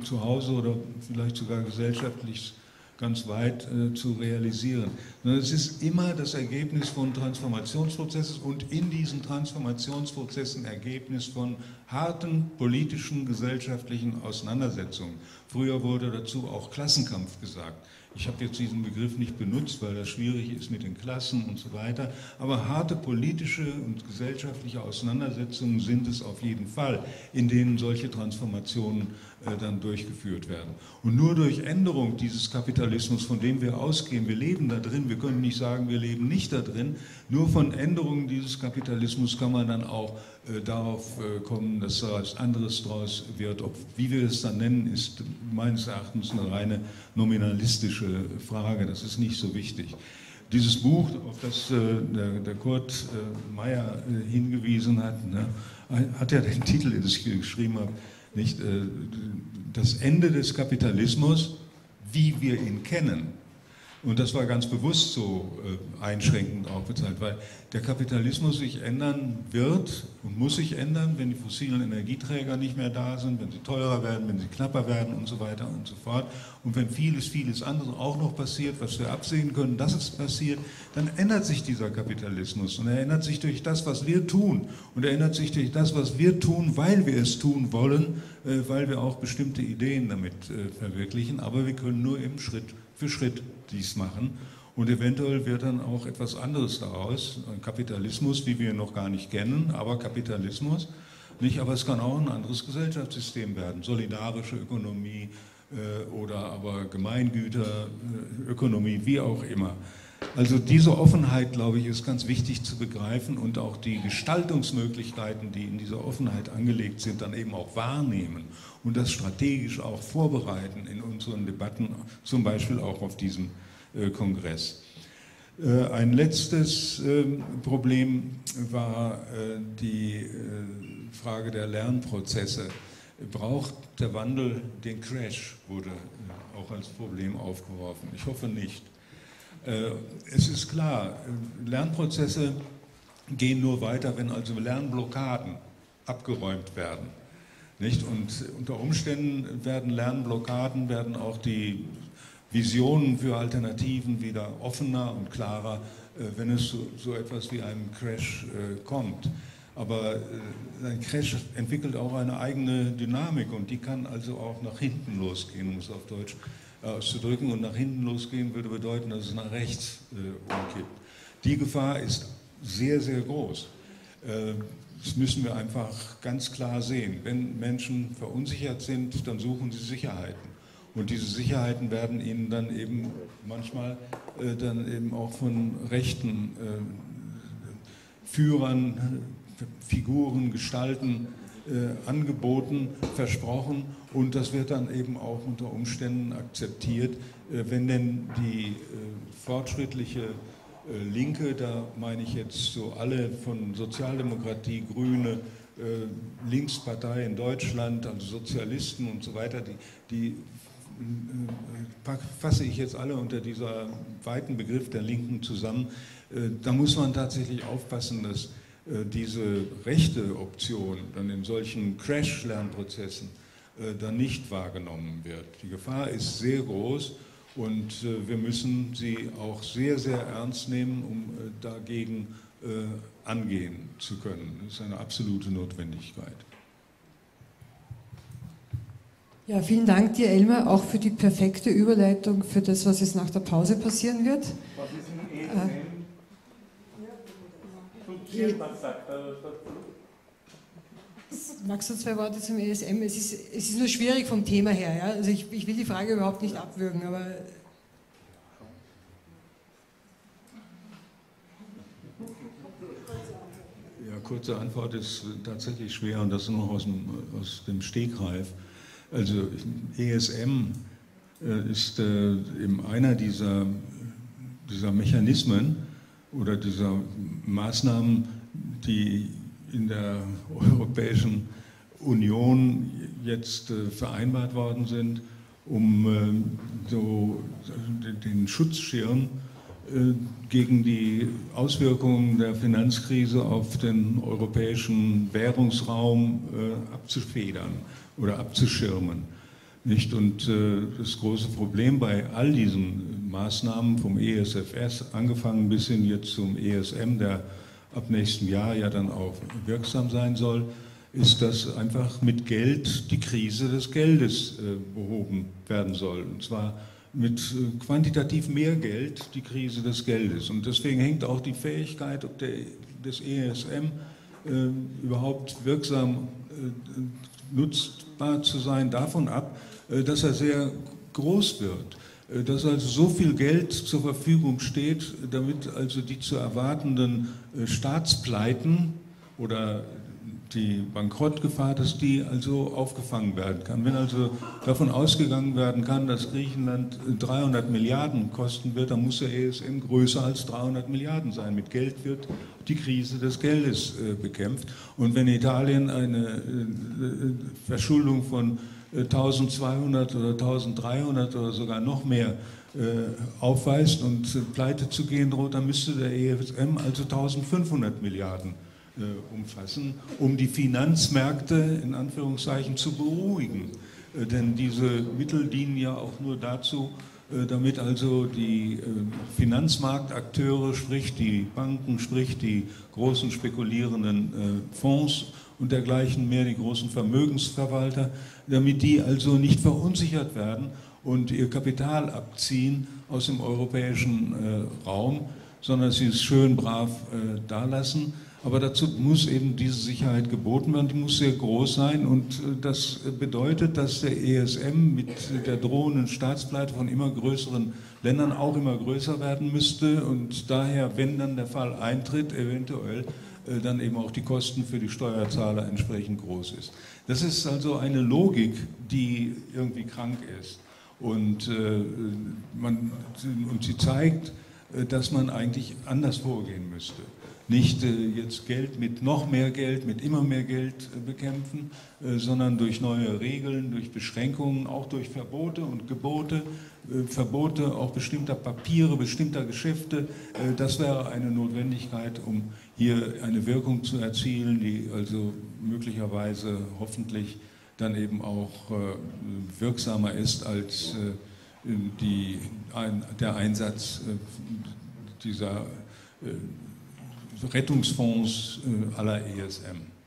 zu Hause oder vielleicht sogar gesellschaftlich ganz weit zu realisieren. Es ist immer das Ergebnis von Transformationsprozessen und in diesen Transformationsprozessen Ergebnis von harten politischen, gesellschaftlichen Auseinandersetzungen. Früher wurde dazu auch Klassenkampf gesagt. Ich habe jetzt diesen Begriff nicht benutzt, weil das schwierig ist mit den Klassen und so weiter. Aber harte politische und gesellschaftliche Auseinandersetzungen sind es auf jeden Fall, in denen solche Transformationen dann durchgeführt werden. Und nur durch Änderung dieses Kapitalismus, von dem wir ausgehen, wir leben da drin, wir können nicht sagen, wir leben nicht da drin, nur von Änderungen dieses Kapitalismus kann man dann auch darauf kommen, dass da was anderes draus wird. Ob, wie wir es dann nennen, ist meines Erachtens eine reine nominalistische Frage, das ist nicht so wichtig. Dieses Buch, auf das der Kurt Mayer hingewiesen hat, ne, hat ja den Titel, den ich geschrieben habe, nicht, Das Ende des Kapitalismus, wie wir ihn kennen. Und das war ganz bewusst so einschränkend auch bezeichnet, weil der Kapitalismus sich ändern wird und muss sich ändern, wenn die fossilen Energieträger nicht mehr da sind, wenn sie teurer werden, wenn sie knapper werden und so weiter und so fort. Und wenn vieles, vieles anderes auch noch passiert, was wir absehen können, dass es passiert, dann ändert sich dieser Kapitalismus. Und er ändert sich durch das, was wir tun. Und er ändert sich durch das, was wir tun, weil wir es tun wollen, weil wir auch bestimmte Ideen damit verwirklichen. Aber wir können nur im Schritt für Schritt dies machen und eventuell wird dann auch etwas anderes daraus, ein Kapitalismus, wie wir ihn noch gar nicht kennen, aber Kapitalismus, nicht, aber es kann auch ein anderes Gesellschaftssystem werden, solidarische Ökonomie oder aber Gemeingüterökonomie, wie auch immer. Also diese Offenheit, glaube ich, ist ganz wichtig zu begreifen und auch die Gestaltungsmöglichkeiten, die in dieser Offenheit angelegt sind, dann eben auch wahrnehmen und das strategisch auch vorbereiten in unseren Debatten, zum Beispiel auch auf diesem Kongress. Ein letztes Problem war die Frage der Lernprozesse. Braucht der Wandel den Crash, wurde auch als Problem aufgeworfen. Ich hoffe nicht. Es ist klar, Lernprozesse gehen nur weiter, wenn also Lernblockaden abgeräumt werden. Nicht? Und unter Umständen werden Lernblockaden, werden auch die Visionen für Alternativen wieder offener und klarer, wenn es so etwas wie einem Crash kommt. Aber ein Crash entwickelt auch eine eigene Dynamik und die kann also auch nach hinten losgehen, um es auf Deutsch auszudrücken. Und nach hinten losgehen würde bedeuten, dass es nach rechts umkippt. Die Gefahr ist sehr, sehr groß. Das müssen wir einfach ganz klar sehen. Wenn Menschen verunsichert sind, dann suchen sie Sicherheiten. Und diese Sicherheiten werden ihnen dann eben manchmal auch von rechten Führern, Figuren, Gestalten angeboten, versprochen. Und das wird dann eben auch unter Umständen akzeptiert, wenn denn die fortschrittliche Linke, da meine ich jetzt so alle von Sozialdemokratie, Grüne, Linkspartei in Deutschland, also Sozialisten und so weiter, die fasse ich jetzt alle unter dieser weiten Begriff der Linken zusammen. Da muss man tatsächlich aufpassen, dass diese rechte Option dann in solchen Crash-Lernprozessen dann nicht wahrgenommen wird. Die Gefahr ist sehr groß. Und wir müssen sie auch sehr, sehr ernst nehmen, um dagegen angehen zu können. Das ist eine absolute Notwendigkeit. Ja, vielen Dank dir, Elmar, auch für die perfekte Überleitung für das, was jetzt nach der Pause passieren wird. Was ist ein ESM? Funktioniert man, sagt er. Magst du zwei Worte zum ESM? Es ist nur schwierig vom Thema her. Ja? Also ich will die Frage überhaupt nicht abwürgen, aber... Ja, kurze Antwort ist tatsächlich schwer und das noch aus dem Stegreif. Also ESM ist eben einer dieser Mechanismen oder dieser Maßnahmen, die in der Europäischen Union jetzt vereinbart worden sind, um so den Schutzschirm gegen die Auswirkungen der Finanzkrise auf den europäischen Währungsraum abzufedern oder abzuschirmen. Nicht? Und das große Problem bei all diesen Maßnahmen, vom ESFS angefangen bis hin jetzt zum ESM, der ab nächstem Jahr ja dann auch wirksam sein soll, ist, dass einfach mit Geld die Krise des Geldes behoben werden soll. Und zwar mit quantitativ mehr Geld die Krise des Geldes. Und deswegen hängt auch die Fähigkeit, ob des ESM überhaupt wirksam nutzbar zu sein, davon ab, dass er sehr groß wird. Dass also so viel Geld zur Verfügung steht, damit also die zu erwartenden Staatspleiten oder die Bankrottgefahr, dass die also aufgefangen werden kann. Wenn also davon ausgegangen werden kann, dass Griechenland 300 Milliarden kosten wird, dann muss der ESM größer als 300 Milliarden sein. Mit Geld wird die Krise des Geldes bekämpft. Und wenn Italien eine Verschuldung von 1200 oder 1300 oder sogar noch mehr aufweist und pleite zu gehen droht, dann müsste der ESM also 1500 Milliarden umfassen, um die Finanzmärkte in Anführungszeichen zu beruhigen. Denn diese Mittel dienen ja auch nur dazu, damit also die Finanzmarktakteure, sprich die Banken, sprich die großen spekulierenden Fonds und dergleichen mehr, die großen Vermögensverwalter, damit die also nicht verunsichert werden und ihr Kapital abziehen aus dem europäischen Raum, sondern sie es schön brav dalassen. Aber dazu muss eben diese Sicherheit geboten werden, die muss sehr groß sein und das bedeutet, dass der ESM mit der drohenden Staatspleite von immer größeren Ländern auch immer größer werden müsste und daher, wenn dann der Fall eintritt, eventuell dann eben auch die Kosten für die Steuerzahler entsprechend groß ist. Das ist also eine Logik, die irgendwie krank ist und sie zeigt, dass man eigentlich anders vorgehen müsste. Nicht jetzt Geld mit noch mehr Geld, mit immer mehr Geld bekämpfen, sondern durch neue Regeln, durch Beschränkungen, auch durch Verbote und Gebote, Verbote auch bestimmter Papiere, bestimmter Geschäfte. Das wäre eine Notwendigkeit, um hier eine Wirkung zu erzielen, die also möglicherweise hoffentlich dann eben auch wirksamer ist als der Einsatz dieser Rettungsfonds à la ESM.